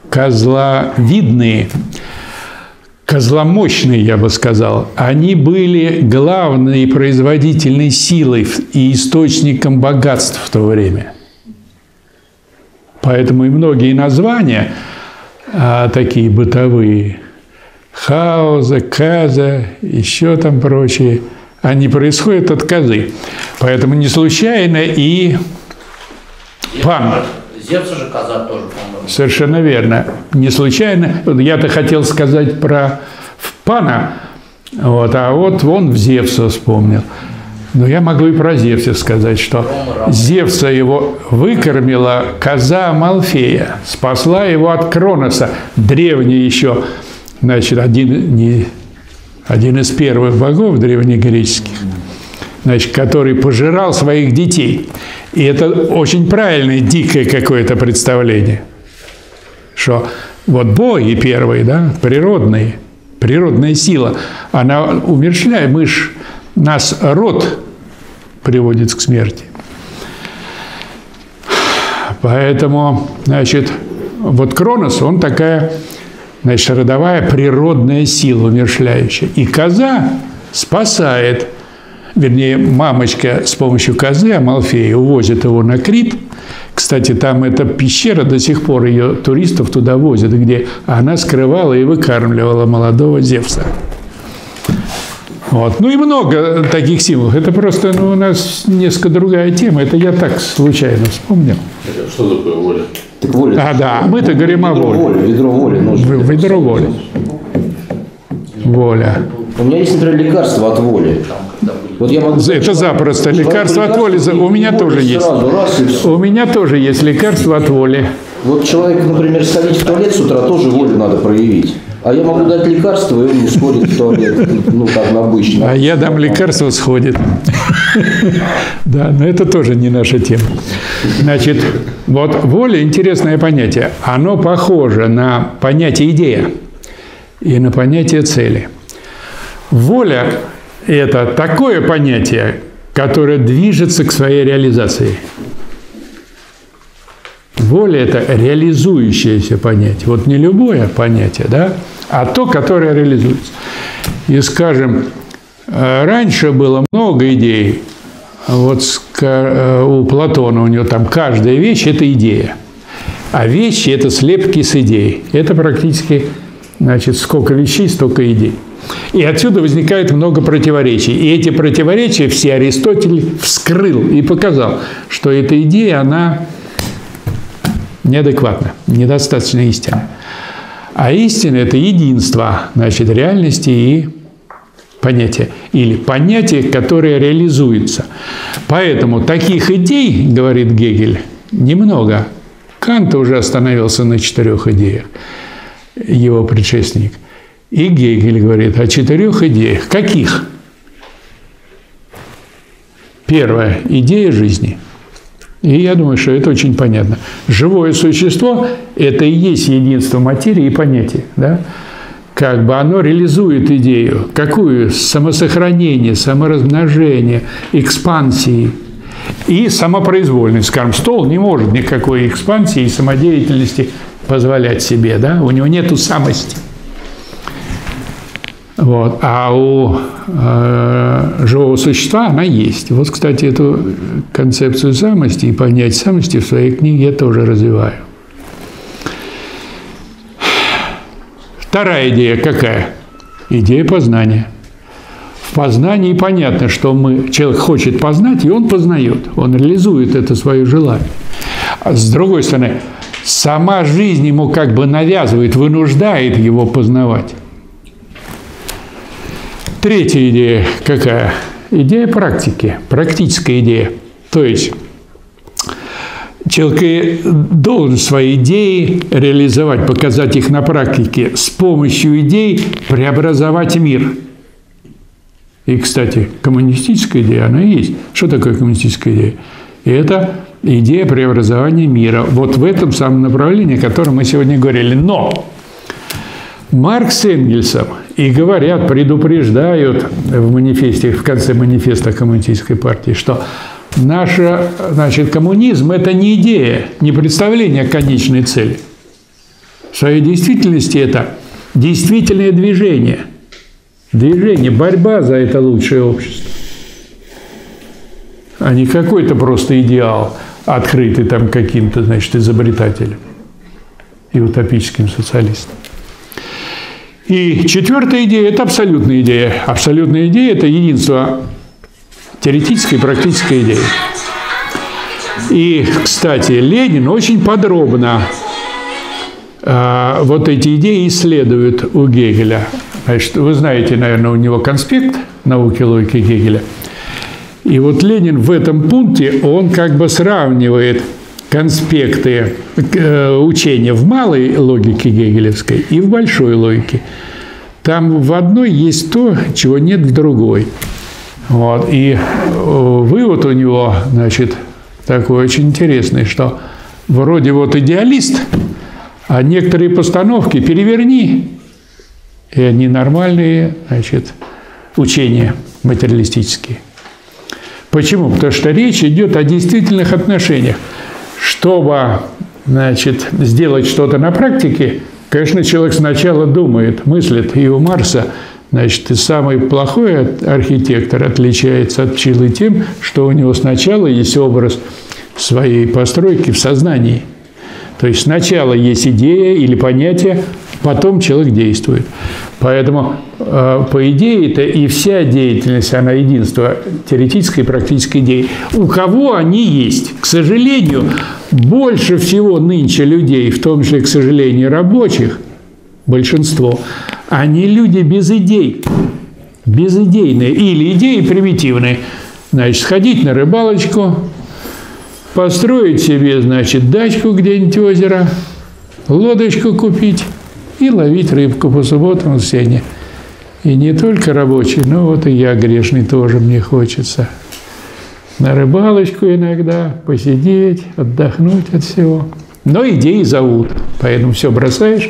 козловидные, козломощные, я бы сказал, они были главной производительной силой и источником богатств в то время. Поэтому и многие названия, а, такие бытовые, хауза, каза, еще там прочие, они происходят от козы. Поэтому не случайно и пан. Зевса же коза тоже, по-моему. Совершенно верно. Не случайно. Я-то хотел сказать про Пана, вот, а вот он в Зевса вспомнил. Но я могу и про Зевса сказать, что Зевса его выкормила коза Амалфея, спасла его от Кроноса. Древний еще, значит, один, не, один из первых богов древнегреческих, значит, который пожирал своих детей. И это очень правильное, дикое какое-то представление, что вот боги первые, да, природные, Природная сила, она умерщвляет, мы ж, нас род приводит к смерти. Поэтому, значит, вот Кронос, он такая, значит, родовая природная сила умерщвляющая. И коза спасает, вернее, мамочка с помощью козы, Амалфея, увозит его на Крит. Кстати, там эта пещера, до сих пор ее туристов туда возят, где она скрывала и выкармливала молодого Зевса. Вот. Ну и много таких символов. Это просто, ну, у нас несколько другая тема. Это я так случайно вспомнил. Что такое воля? Так воля. А, да, мы-то говорим о воле. Ведро воли. Ведро воли. Воля. У меня есть, например, лекарство от воли. Вот я могу... Это запросто. Лекарство от воли. У меня тоже есть. У меня тоже есть лекарство от воли. Вот человек, например, сходить в туалет с утра, тоже волю надо проявить. А я могу дать лекарство, и он не сходит в туалет, ну, как обычно. А я дам лекарство, сходит. Да, но это тоже не наша тема. Значит, вот воля – интересное понятие. Оно похоже на понятие идея и на понятие цели. Воля – это такое понятие, которое движется к своей реализации. Воля – это реализующееся понятие. Вот не любое понятие, да, а то, которое реализуется. И, скажем, раньше было много идей. Вот у Платона, у него там каждая вещь – это идея. А вещи – это слепки с идеей. Это практически, значит, сколько вещей, столько идей. И отсюда возникает много противоречий. И эти противоречия все Аристотель вскрыл и показал, что эта идея, она неадекватна, недостаточно истина. А истина – это единство, значит, реальности и понятия. Или понятие, которое реализуется. Поэтому таких идей, говорит Гегель, немного. Кант уже остановился на четырех идеях, его предшественник. И Гегель говорит о четырех идеях. Каких? Первая – идея жизни. И я думаю, что это очень понятно. Живое существо – это и есть единство материи и понятия. Да? Как бы оно реализует идею. Какую? Самосохранение, саморазмножение, экспансии и самопроизвольность. Скажем, стол не может никакой экспансии и самодеятельности позволять себе. Да? У него нету самости. Вот. А у э, живого существа она есть. Вот, кстати, эту концепцию самости и понятие самости в своей книге я тоже развиваю. Вторая идея какая? Идея познания. В познании понятно, что мы, человек хочет познать, и он познает. Он реализует это свое желание. А с другой стороны, сама жизнь ему как бы навязывает, вынуждает его познавать. Третья идея какая? Идея практики, практическая идея. То есть человек должен свои идеи реализовать, показать их на практике, с помощью идей преобразовать мир. И, кстати, коммунистическая идея, она и есть. Что такое коммунистическая идея? Это идея преобразования мира. Вот в этом самом направлении, о котором мы сегодня говорили. Но Маркс с Энгельсом и говорят, предупреждают в манифесте, в конце манифеста коммунистической партии, что наш, значит, коммунизм – это не идея, не представление конечной цели. В своей действительности это действительное движение, движение, борьба за это лучшее общество, а не какой-то просто идеал, открытый там каким-то, значит, изобретателем и утопическим социалистом. И четвертая идея – это абсолютная идея. Абсолютная идея – это единство теоретической и практической идеи. И, кстати, Ленин очень подробно э, вот эти идеи исследует у Гегеля. Значит, вы знаете, наверное, у него конспект «Науки и логики» Гегеля. И вот Ленин в этом пункте, он как бы сравнивает конспекты э, учения в малой логике гегелевской и в большой логике. Там в одной есть то, чего нет в другой. Вот. И вывод у него, значит, такой очень интересный, что вроде вот идеалист, а некоторые постановки переверни, ненормальные, значит, учения материалистические. Почему? Потому что речь идет о действительных отношениях. Чтобы, значит, сделать что-то на практике, конечно, человек сначала думает, мыслит. И у Марса, значит, самый плохой архитектор отличается от пчелы тем, что у него сначала есть образ своей постройки в сознании. То есть сначала есть идея или понятие, потом человек действует. Поэтому, по идее, это и вся деятельность, она единство теоретической и практической идеи. У кого они есть? К сожалению, больше всего нынче людей, в том числе, к сожалению, рабочих, большинство, они люди без идей, безидейные или идеи примитивные. Значит, сходить на рыбалочку, построить себе, значит, дачку где-нибудь у озера, лодочку купить и ловить рыбку по субботам в сене. И не только рабочий, но вот и я грешный тоже мне хочется. На рыбалочку иногда посидеть, отдохнуть от всего. Но идеи зовут, поэтому все бросаешь.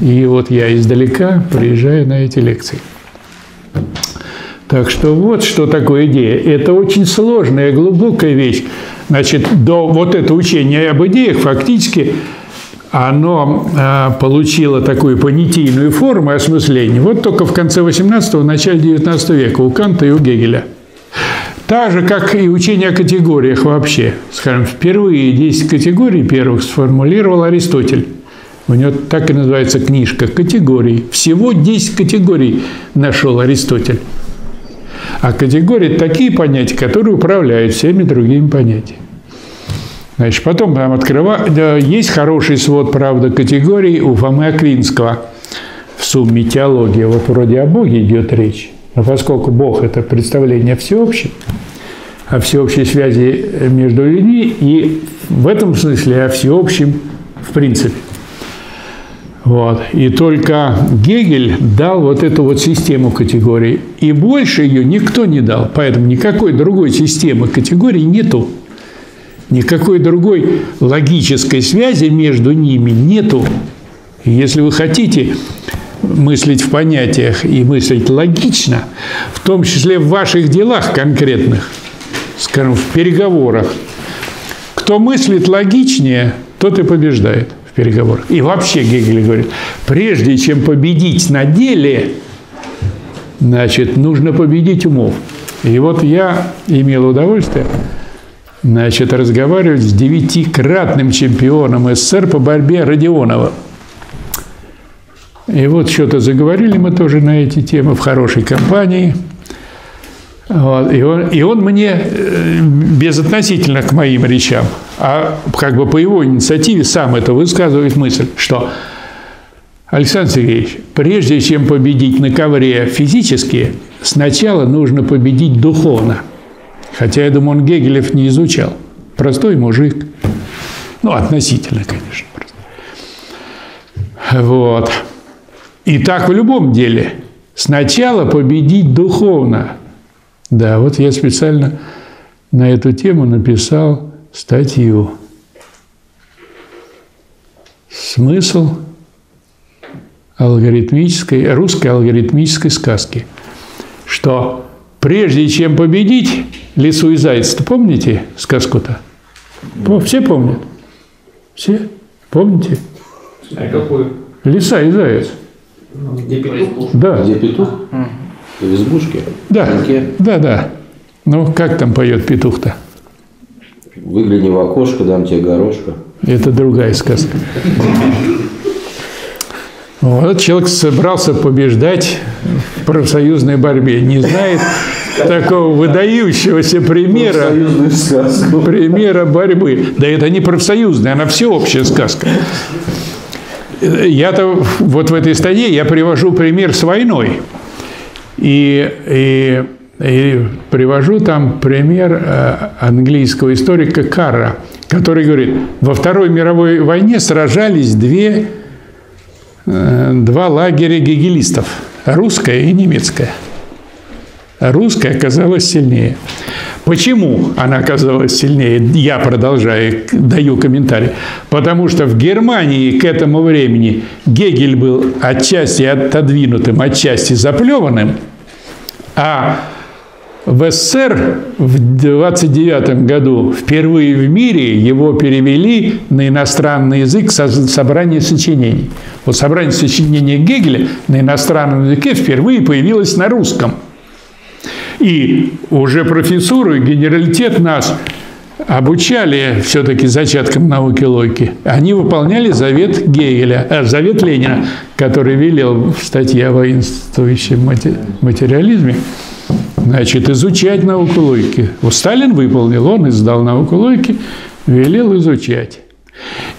И вот я издалека приезжаю на эти лекции. Так что вот что такое идея. Это очень сложная, глубокая вещь. Значит, до вот это учение об идеях фактически оно а, получило такую понятийную форму осмысления вот только в конце восемнадцатого, начале девятнадцатого века у Канта и у Гегеля. Так же, как и учение о категориях вообще. Скажем, впервые десять категорий первых сформулировал Аристотель. У него так и называется книжка «Категории». Всего десять категорий нашел Аристотель. А категории – это такие понятия, которые управляют всеми другими понятиями. Значит, потом там открываю. Есть хороший свод, правда, категорий у Фомы Аквинского в сумме «Теология». Вот вроде о Боге идет речь. Но поскольку Бог – это представление всеобщее, о всеобщей связи между людьми и в этом смысле о всеобщем в принципе. Вот. И только Гегель дал вот эту вот систему категорий. И больше ее никто не дал. Поэтому никакой другой системы категорий нету. Никакой другой логической связи между ними нету. И если вы хотите мыслить в понятиях и мыслить логично, в том числе в ваших делах конкретных, скажем, в переговорах, кто мыслит логичнее, тот и побеждает. Переговорах. И вообще Гегель говорит, прежде чем победить на деле, значит, нужно победить умов. И вот я имел удовольствие, значит, разговаривать с девятикратным чемпионом СССР по борьбе Родионовым. И вот что-то заговорили мы тоже на эти темы в хорошей компании. Вот. И, он, и он мне, безотносительно к моим речам, а как бы по его инициативе сам это высказывает мысль, что Александр Сергеевич, прежде чем победить на ковре физически, сначала нужно победить духовно. Хотя, я думаю, он Гегелев не изучал. Простой мужик. Ну, относительно, конечно. Вот. И так в любом деле. Сначала победить духовно. Да, вот я специально на эту тему написал статью. Смысл алгоритмической, русской алгоритмической сказки. Что прежде чем победить лису и зайца, помните сказку-то? Все помнят? Все? Помните? А какую? Лиса и заяц. Где петух? Да. Где петух? В избушке? Да, да, да. Ну, как там поет петух-то? Выгляни в окошко, дам тебе горошка. Это другая сказка. Вот человек собрался побеждать в профсоюзной борьбе. Не знает такого выдающегося примера, примера борьбы. Да это не профсоюзная, она всеобщая сказка. Я-то вот в этой статье я привожу пример с войной. И, и, и привожу там пример английского историка Карра, который говорит, во Второй мировой войне сражались две, два лагеря гегелистов, русское и немецкое. Русское оказалось сильнее. Почему она оказалась сильнее? Я продолжаю, даю комментарий. Потому что в Германии к этому времени Гегель был отчасти отодвинутым, отчасти заплеванным, а в эс эс эс эр в двадцать девятом году впервые в мире его перевели на иностранный язык собрание сочинений. Вот собрание сочинений Гегеля на иностранном языке впервые появилось на русском. И уже профессуру и генералитет нас обучали все-таки зачаткам науки логики. Они выполняли завет Гегеля, а, завет Ленина, который велел в статье о воинствующем материализме. Значит, изучать науку логики. Сталин выполнил, он издал науку логики, велел изучать.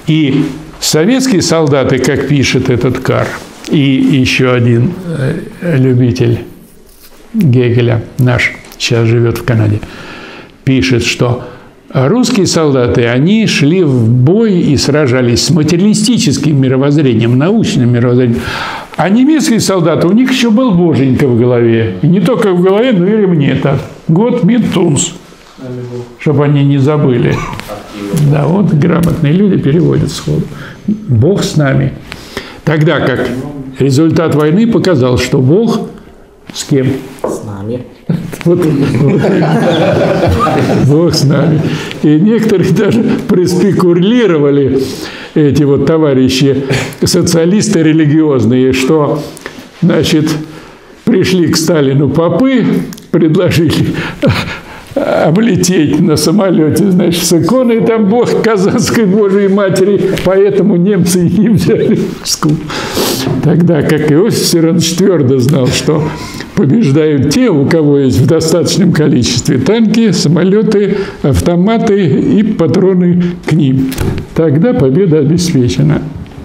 И советские солдаты, как пишет этот Карр, и еще один любитель Гегеля, наш, сейчас живет в Канаде, пишет, что русские солдаты, они шли в бой и сражались с материалистическим мировоззрением, научным мировоззрением. А немецкие солдаты, у них еще был боженька в голове. И не только в голове, но и ремне-то. Год Митунс. Чтобы они не забыли. Да, вот грамотные люди переводят сходу. Бог с нами. Тогда как результат войны показал, что Бог с кем? С нами. Вот, вот. Бог с нами. И некоторые даже приспекулировали, эти вот товарищи социалисты религиозные, что, значит, пришли к Сталину попы, предложили облететь на самолете, значит, с иконой там Бог Казанской Божией Матери, поэтому немцы и не взяли в скуп. Тогда как Иосиф Сиранович твердо знал, что побеждают те, у кого есть в достаточном количестве танки, самолеты, автоматы и патроны к ним. Тогда победа обеспечена.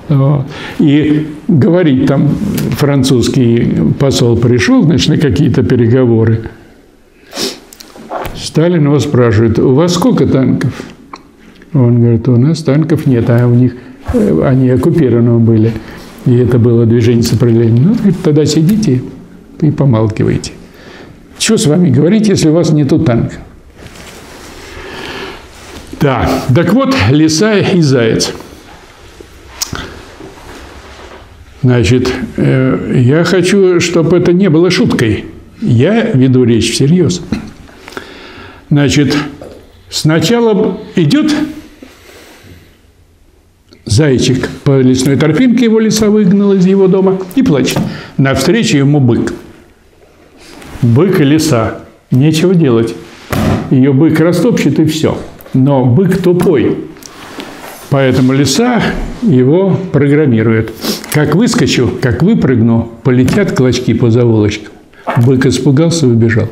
Вот. И говорит там французский посол пришел, значит, на какие-то переговоры. Сталин его спрашивает, у вас сколько танков? Он говорит, у нас танков нет, а у них они оккупированы были. И это было движение сопротивления. Ну, говорит, тогда сидите и помалкивайте. Что с вами говорить, если у вас нету танка? Да, так вот, лиса и заяц. Значит, я хочу, чтобы это не было шуткой. Я веду речь всерьез. Значит, сначала идет зайчик по лесной тропинке, его лиса выгнала из его дома и плачет. Навстречу ему бык. Бык и лиса. Нечего делать. Ее бык растопчет и все. Но бык тупой. Поэтому лиса его программирует. Как выскочу, как выпрыгну, полетят клочки по заволочкам. Бык испугался и убежал.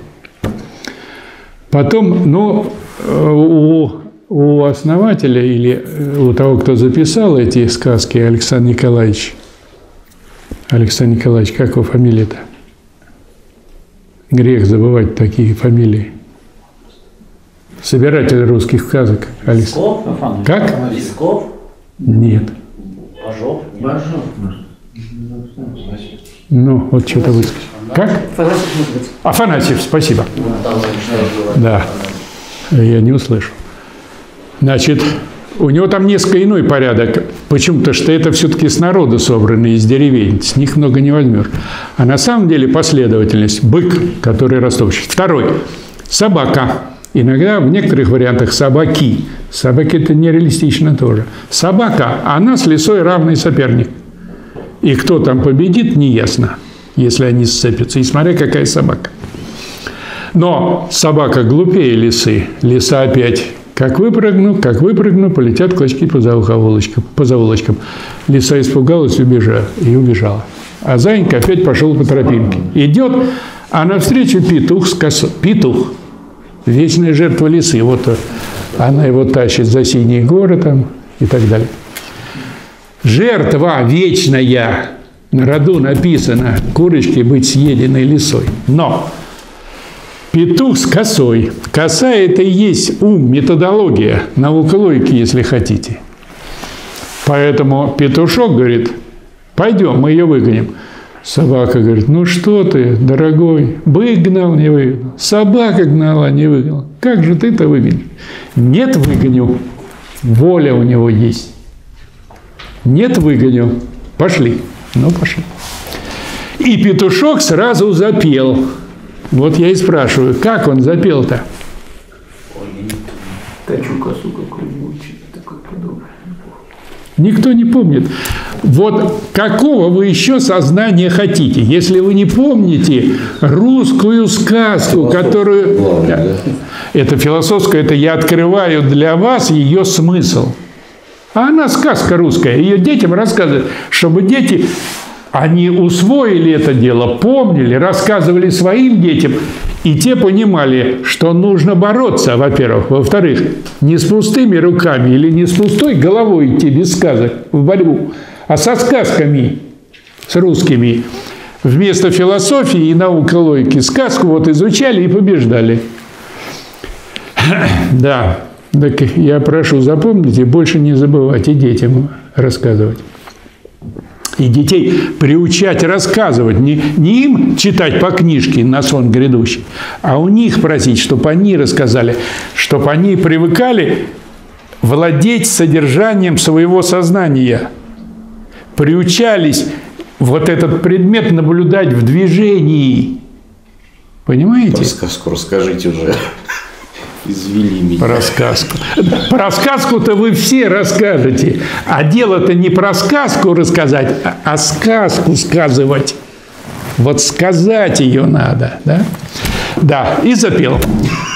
Потом, ну, у, у основателя или у того, кто записал эти сказки, Александр Николаевич, Александр Николаевич, как его фамилия-то? Грех забывать такие фамилии. Собиратель русских сказок. Висков? Алекс... Как? Висков? Нет. Бажов? Бажов. Ну, вот что-то выскочил. Как? Афанасьев. Афанасьев, спасибо. Да, я не услышал. Значит, у него там несколько иной порядок. Почему-то, что это все-таки с народа собраны, из деревень. С них много не возьмешь. А на самом деле последовательность. Бык, который растопчет. Второй. Собака. Иногда в некоторых вариантах собаки. Собаки – это нереалистично тоже. Собака, она с лисой равный соперник. И кто там победит, неясно, если они сцепятся. И смотря, какая собака. Но собака глупее лисы. Лиса опять. Как выпрыгну, как выпрыгну, полетят клочки по заволочкам. По заволочкам. Лиса испугалась и убежала, и убежала. А зайка опять пошел по тропинке. Идет, а навстречу петух с косой. Петух. Вечная жертва лисы. Вот она его тащит за синие горы там и так далее. Жертва вечная. На роду написано, курочке быть съеденной лисой. Но петух с косой. Коса – это и есть ум, методология, наука логики, если хотите. Поэтому петушок говорит, пойдем, мы ее выгоним. Собака говорит: ну что ты, дорогой, бык гнал, не выгнал, собака гнала, не выгнал. Как же ты-то выгонишь? Нет, выгоню. Воля у него есть. Нет, выгоню. Пошли. Ну, пошли. И петушок сразу запел. Вот я и спрашиваю, как он запел-то? Никто не помнит. Вот какого вы еще сознания хотите, если вы не помните русскую сказку, которую... Ладно, да. Это философская, это я открываю для вас ее смысл. А она сказка русская, ее детям рассказывают, чтобы дети, они усвоили это дело, помнили, рассказывали своим детям, и те понимали, что нужно бороться, во-первых. Во-вторых, не с пустыми руками или не с пустой головой идти без сказок в борьбу, а со сказками, с русскими. Вместо философии и наука логики сказку вот изучали и побеждали. Да, так я прошу, запомните, больше не забывайте детям рассказывать. И детей приучать рассказывать, не, не им читать по книжке на сон грядущий, а у них просить, чтобы они рассказали, чтобы они привыкали владеть содержанием своего сознания, приучались вот этот предмет наблюдать в движении. Понимаете? Про сказку расскажите уже. Извели меня. Про сказку. Про сказку-то вы все расскажете. А дело-то не про сказку рассказать, а сказку сказывать. Вот сказать ее надо. Да, да. И запел.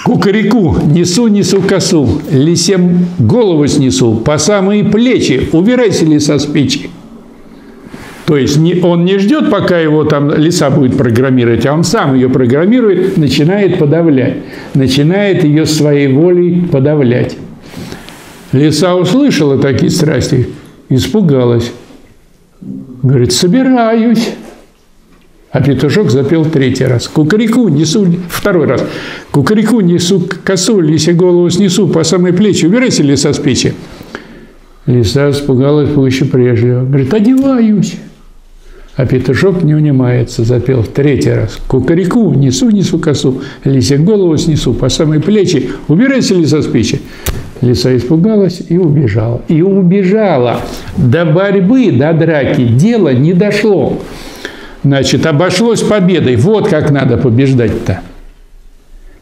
Кукареку, несу, несу косу, лисем голову снесу, по самые плечи, убирайся, лиса, с печи. То есть он не ждет, пока его там лиса будет программировать, а он сам ее программирует, начинает подавлять. Начинает ее своей волей подавлять. Лиса услышала такие страсти, испугалась. Говорит: собираюсь. А петушок запел третий раз. Кукареку несу... Второй раз. Кукареку несу косу, лисе голову снесу, по самой плечи, убирайся, лиса, с печи. Лиса испугалась пуще прежнего. Говорит: одеваюсь. А петушок не унимается, запел в третий раз. Кукареку, несу, несу косу, лисе голову снесу, по самой плечи, убирайся, лиса, с печи. Лиса испугалась и убежала. И убежала. До борьбы, до драки дело не дошло. Значит, обошлось победой. Вот как надо побеждать-то.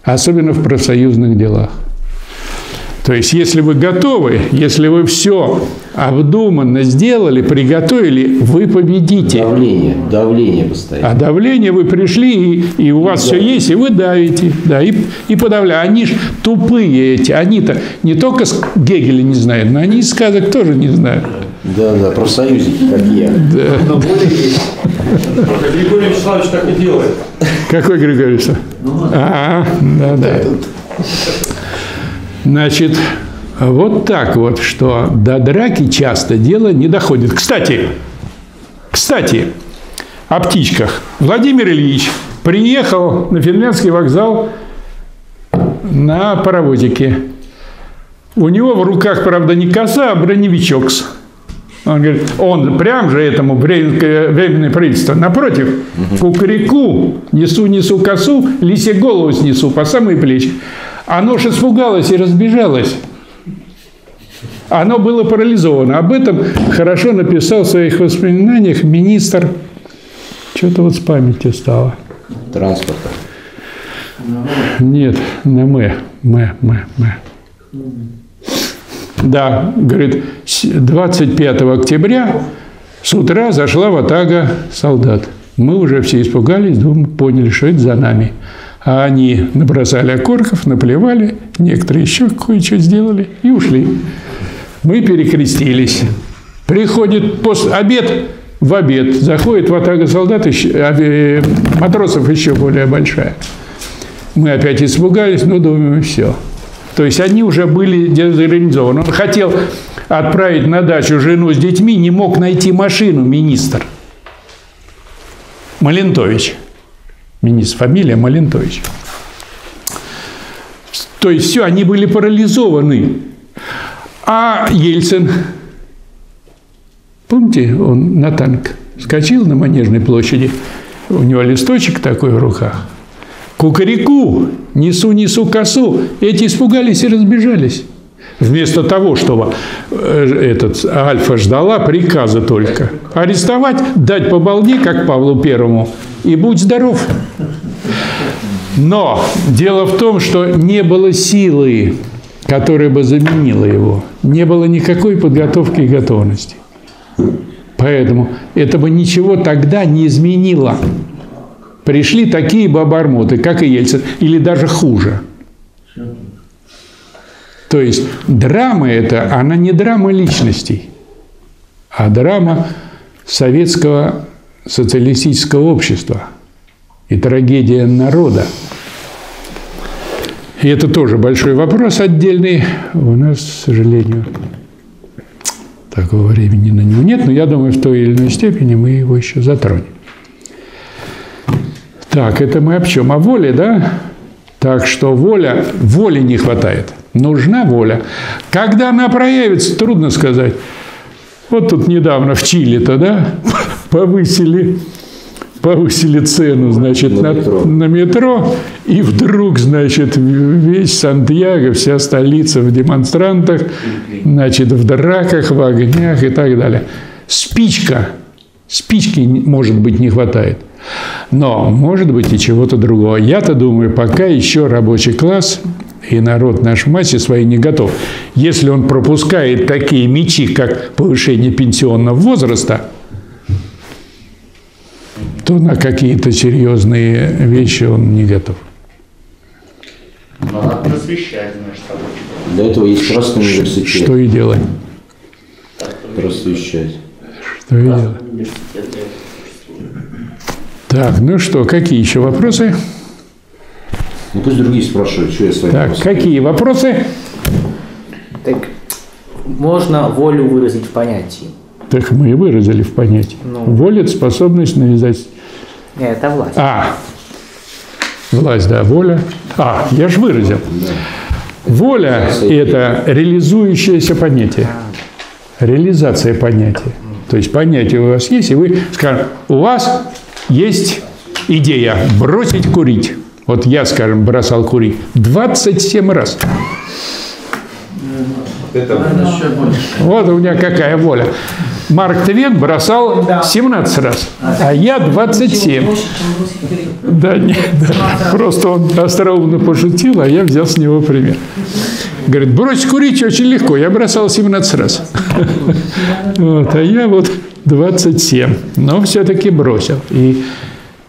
Особенно в профсоюзных делах. То есть, если вы готовы, если вы все обдуманно сделали, приготовили, вы победите. Давление, давление постоянно. А давление вы пришли, и, и у вас и все давление есть, и вы давите, да, и, и подавляете. Они ж тупые эти, они-то не только Гегеля не знают, но они и сказок тоже не знают. Да, да, профсоюзники, как я. Да. Но Григорий Вячеславович так и делает. Какой Григорий Вячеславович? А, да, да. Значит, вот так вот, что до драки часто дело не доходит. Кстати, кстати, о птичках. Владимир Ильич приехал на финляндский вокзал на паровозике. У него в руках, правда, не коса, а броневичок. Он говорит, он прям же этому временное правительство. Напротив, кукареку, несу-несу косу, лисе голову снесу по самые плечи. Оно же испугалось и разбежалось. Оно было парализовано. Об этом хорошо написал в своих воспоминаниях министр. Что-то вот с памятью стало. Транспорта. Нет, на мэ. Мэ, мэ, мэ. Да, говорит, двадцать пятого октября с утра зашла ватага солдат. Мы уже все испугались, думали, поняли, что это за нами. А они набросали окурков, наплевали, некоторые еще кое-что сделали и ушли. Мы перекрестились. Приходит после обед, в обед заходит ватага солдат, еще, матросов еще более большая. Мы опять испугались, но думаем, все. То есть они уже были дезорганизованы. Он хотел отправить на дачу жену с детьми, не мог найти машину, министр. Малентович. Министр, фамилия Малентович. То есть все, они были парализованы. А Ельцин, помните, он на танк Скочил на Манежной площади, у него листочек такой в руках. Кукареку, несу, несу косу. Эти испугались и разбежались. Вместо того, чтобы этот, Альфа ждала приказа только. Арестовать, дать по балде, как Павлу Первому, и будь здоров. Но дело в том, что не было силы, которая бы заменила его. Не было никакой подготовки и готовности. Поэтому это бы ничего тогда не изменило. Пришли такие бабармоты, как и Ельцин, или даже хуже. То есть драма эта, она не драма личностей, а драма советского социалистического общества и трагедия народа. И это тоже большой вопрос отдельный. У нас, к сожалению, такого времени на него нет, но я думаю, в той или иной степени мы его еще затронем. Так, это мы об чем? О воле, да? Так что воля, воли не хватает. Нужна воля. Когда она проявится, трудно сказать. Вот тут недавно в Чили-то, да, повысили, повысили цену, значит, на, на, метро. на метро. И вдруг, значит, весь Сантьяго, вся столица в демонстрантах, значит, в драках, в огнях и так далее. Спичка. Спички, может быть, не хватает. Но, может быть, и чего-то другого. Я-то думаю, пока еще рабочий класс и народ наш в массе своей не готов. Если он пропускает такие мячи, как повышение пенсионного возраста, то на какие-то серьезные вещи он не готов. Но надо просвещать наш рабочий класс. Для этого есть красный университет. Что и делать. Просвещать. Что и делать. Так, ну что, какие еще вопросы? Ну пусть другие спрашивают, что я с вами. Так, вопросы. Какие вопросы? Так, можно волю выразить в понятии. Так мы и выразили в понятии. Ну. Воля – способность навязать. Нет, это власть. А, власть, да, воля. А, я же выразил. Да. Воля – это реализующееся понятие. А. Реализация понятия. То есть понятие у вас есть, и вы скажете, у вас есть идея бросить курить. Вот я, скажем, бросал курить двадцать семь раз. Вот у меня какая воля. Марк Твен бросал семнадцать раз, а я двадцать семь. Да, нет, да. Просто он остроумно пошутил, а я взял с него пример. Говорит, брось курить очень легко, я бросал семнадцать раз. Вот, а я вот двадцать семь, но все-таки бросил. И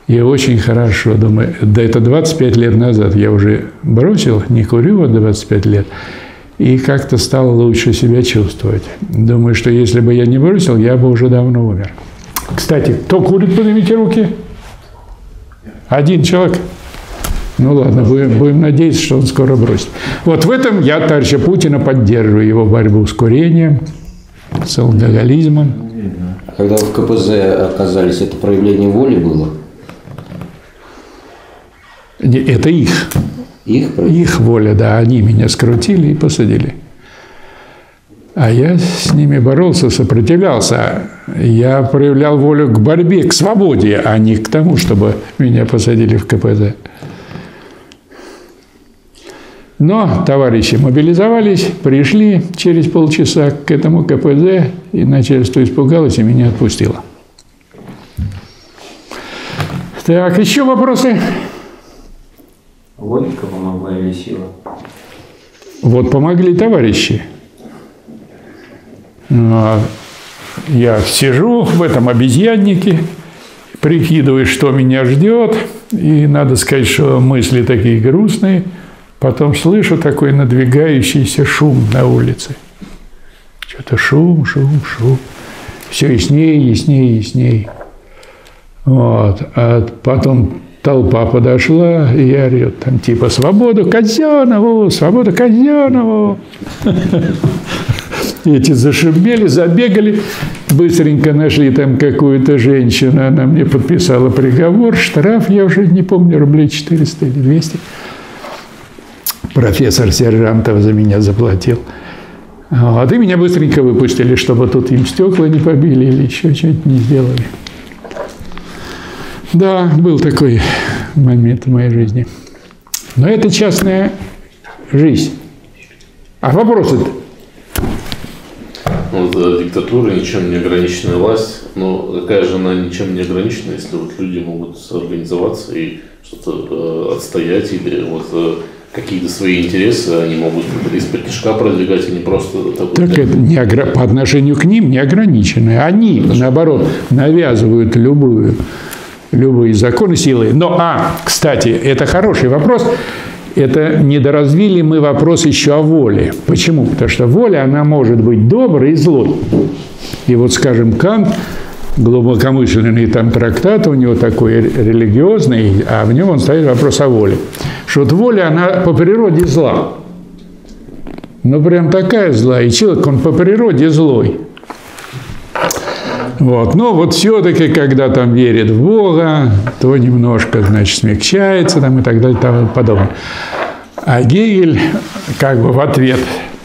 я очень хорошо думаю, да это двадцать пять лет назад я уже бросил, не курю вот двадцать пять лет. И как-то стал лучше себя чувствовать. Думаю, что если бы я не бросил, я бы уже давно умер. Кстати, кто курит, поднимите руки. Один человек. Ну ладно, будем, будем надеяться, что он скоро бросит. Вот в этом я товарища Путина поддерживаю, его борьбу с курением, с алкоголизмом. Когда в КПЗ оказались, это проявление воли было? Это их. Их, их воля, да. Они меня скрутили и посадили. А я с ними боролся, сопротивлялся. Я проявлял волю к борьбе, к свободе, а не к тому, чтобы меня посадили в КПЗ. Но товарищи мобилизовались, пришли через полчаса к этому КПЗ, и начальство испугалось и меня отпустило. Так, еще вопросы? Логика помогла или сила? Вот помогли товарищи. Я сижу в этом обезьяннике, прикидываю, что меня ждет, и надо сказать, что мысли такие грустные. Потом слышу такой надвигающийся шум на улице. Что-то шум, шум, шум. Все яснее, яснее, яснее. Вот. А потом толпа подошла, и орет там типа «Свободу Казёнову! Свободу Казёнову!» Эти зашумели, забегали. Быстренько нашли там какую-то женщину. Она мне подписала приговор. Штраф, я уже не помню, рублей четыреста или двести. Профессор Сержантов за меня заплатил. Вот, и меня быстренько выпустили, чтобы тут им стекла не побили или еще что-нибудь не сделали. Да, был такой момент в моей жизни. Но это частная жизнь. А вопросы-то? Вот, диктатура, ничем не ограниченная власть. Но какая же она ничем не ограничена, если вот люди могут организоваться и что-то э, отстоять, или вот э, какие-то свои интересы они могут из-под тишка продвигать, а не просто... Так, так это не огр... по отношению к ним не ограниченные. Они, Отнош... наоборот, навязывают любую, любые законы силы. Но, а, кстати, это хороший вопрос. Это недоразвили мы вопрос еще о воле. Почему? Потому что воля, она может быть доброй и злой. И вот, скажем, Кант, глубокомышленный там трактат у него такой религиозный, а в нем он ставит вопрос о воле. Что вот воля, она по природе зла. Ну, прям такая злая. И человек, он по природе злой. Вот. Но вот все-таки, когда там верит в Бога, то немножко, значит, смягчается там, и так далее, и тому подобное. А Гегель как бы в ответ,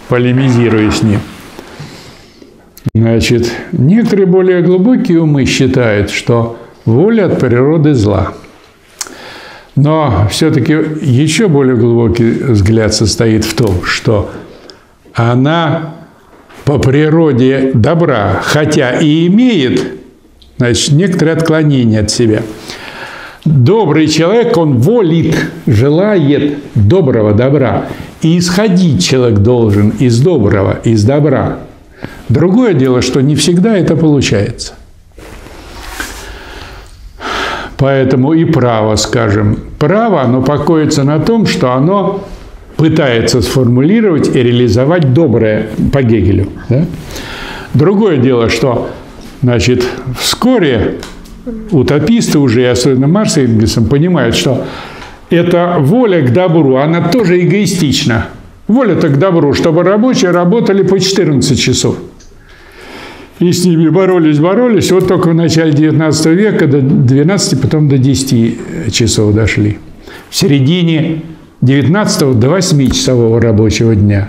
полемизируя с ним. Значит, некоторые более глубокие умы считают, что воля от природы зла. Но все-таки еще более глубокий взгляд состоит в том, что она... по природе добра, хотя и имеет, значит, некоторые отклонения от себя. Добрый человек, он волит, желает доброго добра. И исходить человек должен из доброго, из добра. Другое дело, что не всегда это получается. Поэтому и право, скажем, право, оно покоится на том, что оно... пытается сформулировать и реализовать доброе по Гегелю. Да? Другое дело, что, значит, вскоре утописты уже, особенно Маркс и Энгельсом, понимают, что эта воля к добру, она тоже эгоистична. Воля-то к добру, чтобы рабочие работали по четырнадцать часов. И с ними боролись, боролись. Вот только в начале девятнадцатого века до двенадцати, потом до десяти часов дошли. В середине девятнадцатого до восьмичасового рабочего дня.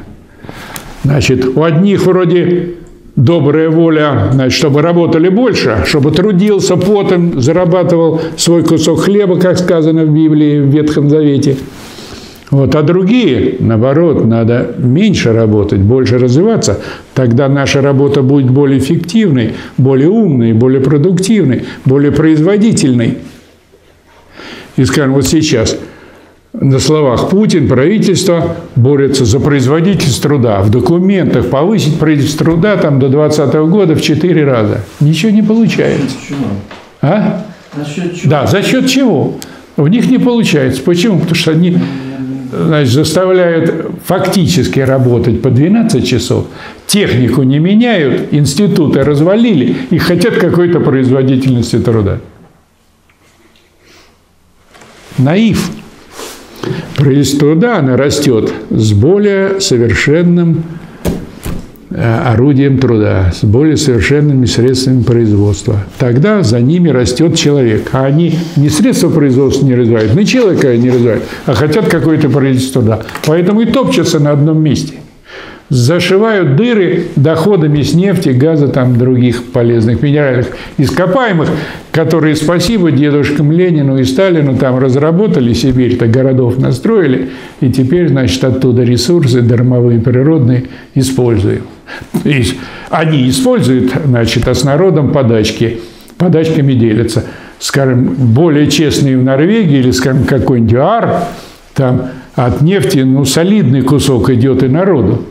Значит, у одних вроде добрая воля, значит, чтобы работали больше, чтобы трудился, потом зарабатывал свой кусок хлеба, как сказано в Библии, в Ветхом Завете. Вот, а другие, наоборот, надо меньше работать, больше развиваться. Тогда наша работа будет более эффективной, более умной, более продуктивной, более производительной. И скажем, вот сейчас... на словах Путин, правительство борется за производительность труда. В документах повысить производительность труда там, до двадцатого года в четыре раза. Ничего не получается. За счет чего? А? За счет чего? Да, за счет чего? У них не получается. Почему? Потому что они, значит, заставляют фактически работать по двенадцать часов. Технику не меняют, институты развалили и хотят какой-то производительности труда. Наив. Производительность труда, она растет с более совершенным орудием труда, с более совершенными средствами производства. Тогда за ними растет человек. А они не средства производства не развивают, не человека не развивают, а хотят какое-то производительность труда. Поэтому и топчутся на одном месте. Зашивают дыры доходами с нефти, газа, там, других полезных минеральных ископаемых, которые, спасибо дедушкам Ленину и Сталину, там разработали, Сибирь-то городов настроили, и теперь, значит, оттуда ресурсы дармовые, природные используем. И они используют, значит, а с народом подачки, подачками делятся. Скажем, более честные в Норвегии или, скажем, какой-нибудь ар, там от нефти, ну, солидный кусок идет и народу.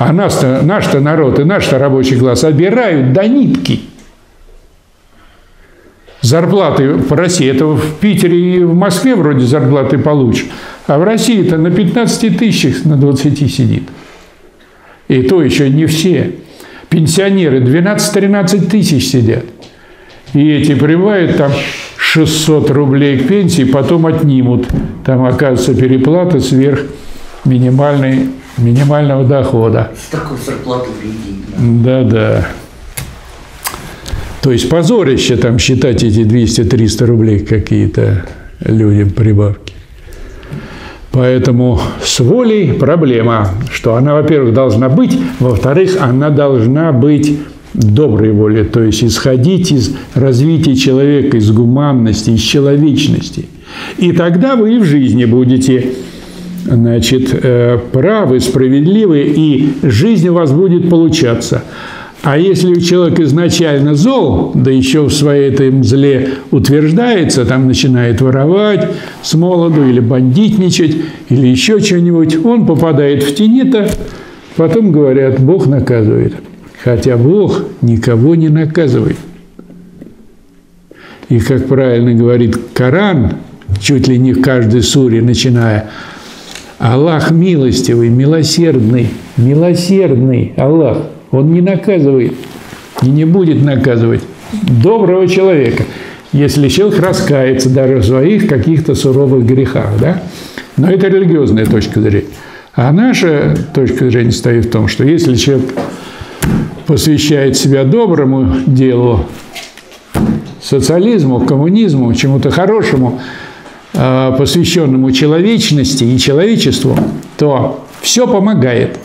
А наш-то, наш-то народ и наш-то рабочий класс обирают до нитки. Зарплаты в России, это в Питере и в Москве вроде зарплаты получше, а в России-то на пятнадцати тысячах, на двадцати сидит. И то еще не все. Пенсионеры двенадцать-тринадцать тысяч сидят. И эти прибавят там шестьсот рублей к пенсии, потом отнимут. Там, оказывается, переплата сверх минимальной минимального дохода. С такой зарплатой людей. Да-да. То есть позорище там считать эти двести-триста рублей какие-то людям прибавки. Поэтому с волей проблема, что она, во-первых, должна быть, во-вторых, она должна быть доброй воли, то есть исходить из развития человека, из гуманности, из человечности. И тогда вы и в жизни будете, значит, правы, справедливы, и жизнь у вас будет получаться. А если человек изначально зол, да еще в своей этом зле утверждается, там начинает воровать с молоду или бандитничать, или еще что-нибудь, он попадает в тени-то, потом говорят, Бог наказывает. Хотя Бог никого не наказывает. И, как правильно говорит Коран, чуть ли не в каждой суре, начиная, Аллах милостивый, милосердный, милосердный Аллах. Он не наказывает и не будет наказывать доброго человека, если человек раскается даже в своих каких-то суровых грехах. Да? Но это религиозная точка зрения. А наша точка зрения стоит в том, что если человек посвящает себя доброму делу, социализму, коммунизму, чему-то хорошему, посвященному человечности и человечеству, то все помогает.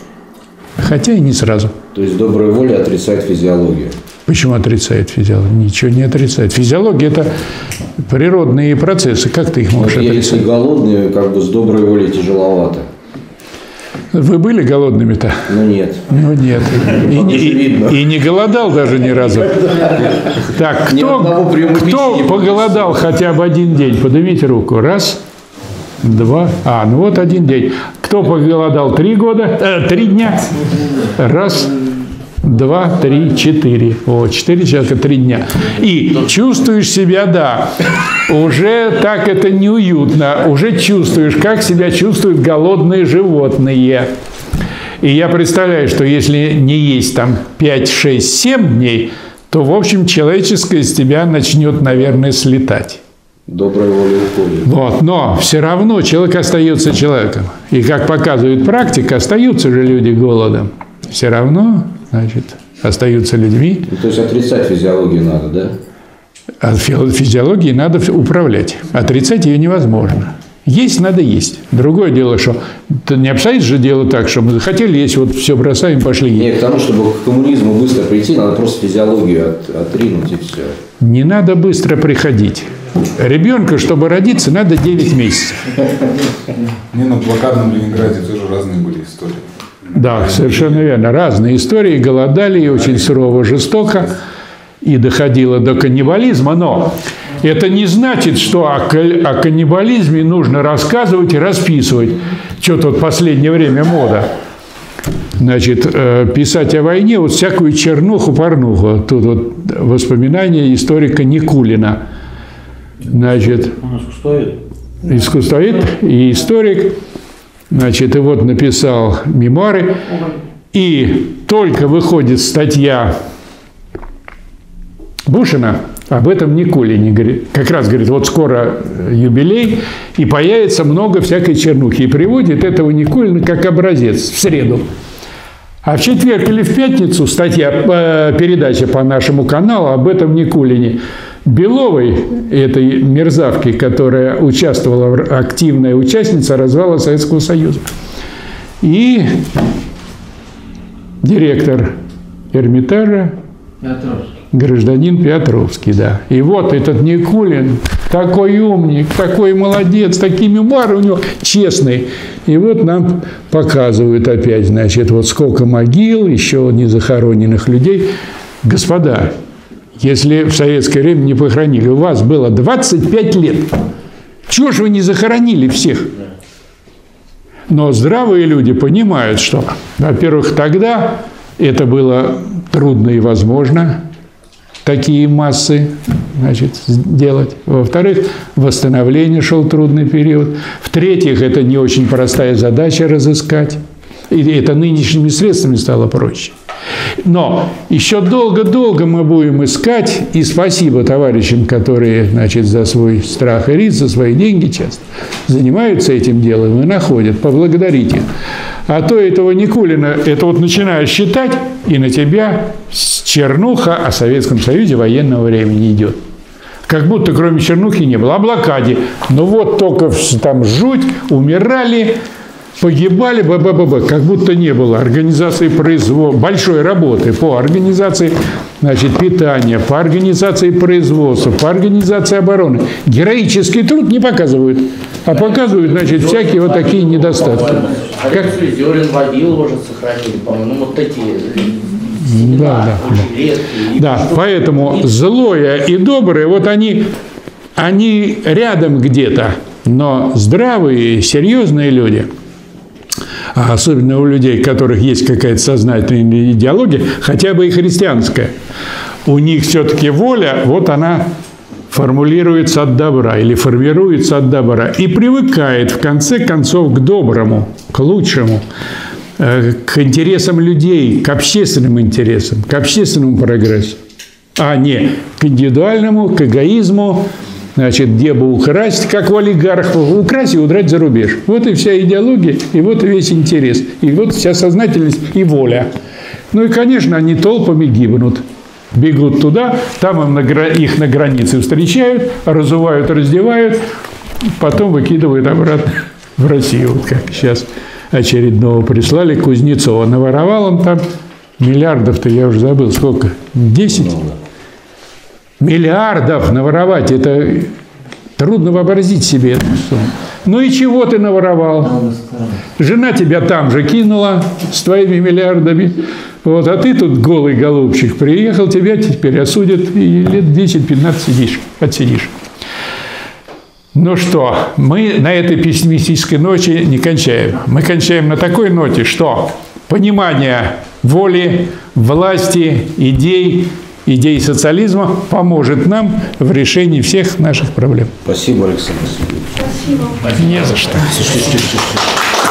Хотя и не сразу. То есть добрая воля отрицает физиологию. Почему отрицает физиологию? Ничего не отрицает. Физиология – это природные процессы. Как ты их можешь отрицать? Если голодные, как бы с доброй волей тяжеловато. Вы были голодными-то? Ну нет. Ну нет. И, и, и не голодал даже ни разу. Так, кто, кто поголодал хотя бы один день? Поднимите руку. Раз. Два. А, ну вот один день. Кто поголодал три года, э, три дня? Раз, два, три, четыре. Вот, четыре человека, три дня. И чувствуешь себя, да, уже так это неуютно. Уже чувствуешь, как себя чувствуют голодные животные. И я представляю, что если не есть там пять, шесть, семь дней, то, в общем, человеческое из тебя начнет, наверное, слетать. Доброй воли уходит. Вот, но все равно человек остается человеком. И, как показывает практика, остаются же люди голодом. Все равно, значит, остаются людьми. Ну, то есть отрицать физиологию надо, да? От физиологии надо управлять. Отрицать ее невозможно. Есть надо есть. Другое дело, что не обстоит же дело так, что мы захотели есть, вот все бросаем, пошли есть. Нет, потому что к коммунизму быстро прийти, надо просто физиологию от, отринуть и все. Не надо быстро приходить. Ребенку, чтобы родиться, надо девять месяцев. Не, на блокадном Ленинграде тоже разные были истории. Да, совершенно верно. Разные истории. Голодали и очень сурово, жестоко. И доходило до каннибализма. Но это не значит, что о каннибализме нужно рассказывать и расписывать. Что тут в последнее время мода. Значит, писать о войне, вот всякую чернуху-порнуху. Тут вот воспоминания историка Никулина. Значит, искусствовед и историк, значит, и вот написал мемуары, и только выходит статья Бушина об этом Никулине, как раз говорит, вот скоро юбилей, и появится много всякой чернухи, и приводит этого Никулина как образец в среду. А в четверг или в пятницу статья, передача по нашему каналу об этом Никулине. Беловой, этой мерзавки, которая участвовала, активная участница развала Советского Союза. И директор Эрмитажа, Петровский. Гражданин Петровский, да. И вот этот Никулин, такой умник, такой молодец, такие мемуары у него честные. И вот нам показывают опять, значит, вот сколько могил, еще не захороненных людей. Господа, если в советское время не похоронили, у вас было двадцать пять лет. Чего же вы не захоронили всех? Но здравые люди понимают, что, во-первых, тогда это было трудно и возможно, такие массы, значит, делать. Во-вторых, восстановление шел трудный период. В-третьих, это не очень простая задача разыскать. И это нынешними средствами стало проще. Но еще долго-долго мы будем искать, и спасибо товарищам, которые, значит, за свой страх и риск, за свои деньги часто занимаются этим делом и находят, поблагодарите. А то этого Никулина, это вот начинаешь считать, и на тебя чернуха о Советском Союзе военного времени идет. Как будто кроме чернухи не было. О блокаде. Ну вот только там жуть, умирали. погибали, б-б-б-б, как будто не было организации производства, большой работы по организации, значит, питания, по организации производства, по организации обороны. Героический труд не показывают, а показывают, значит, всякие вот такие недостатки. Как Зерен водил уже сохранили, по-моему, вот такие. Да, да, да, поэтому злое и доброе, вот они, они рядом где-то, но здравые, серьезные люди, особенно у людей, у которых есть какая-то сознательная идеология, хотя бы и христианская, у них все-таки воля, вот она формулируется от добра или формируется от добра и привыкает в конце концов к доброму, к лучшему, к интересам людей, к общественным интересам, к общественному прогрессу, а не к индивидуальному, к эгоизму, значит, где бы украсть, как у олигархов, украсть и удрать за рубеж. Вот и вся идеология, и вот весь интерес, и вот вся сознательность и воля. Ну и, конечно, они толпами гибнут, бегут туда, там их на границе встречают, разувают, раздевают, потом выкидывают обратно в Россию, вот как сейчас. Очередного прислали Кузнецова. Наворовал он там миллиардов-то, я уже забыл, сколько? десять? Миллиардов наворовать, это трудно вообразить себе эту сумму. Ну и чего ты наворовал? Жена тебя там же кинула с твоими миллиардами. Вот, а ты тут голый голубчик приехал, тебя теперь осудят и лет десять-пятнадцать сидишь, отсидишь. Ну что, мы на этой пессимистической ноте не кончаем. Мы кончаем на такой ноте, что понимание воли, власти, идей, идей социализма поможет нам в решении всех наших проблем. Спасибо, Александр Васильевич. Спасибо. Не за что.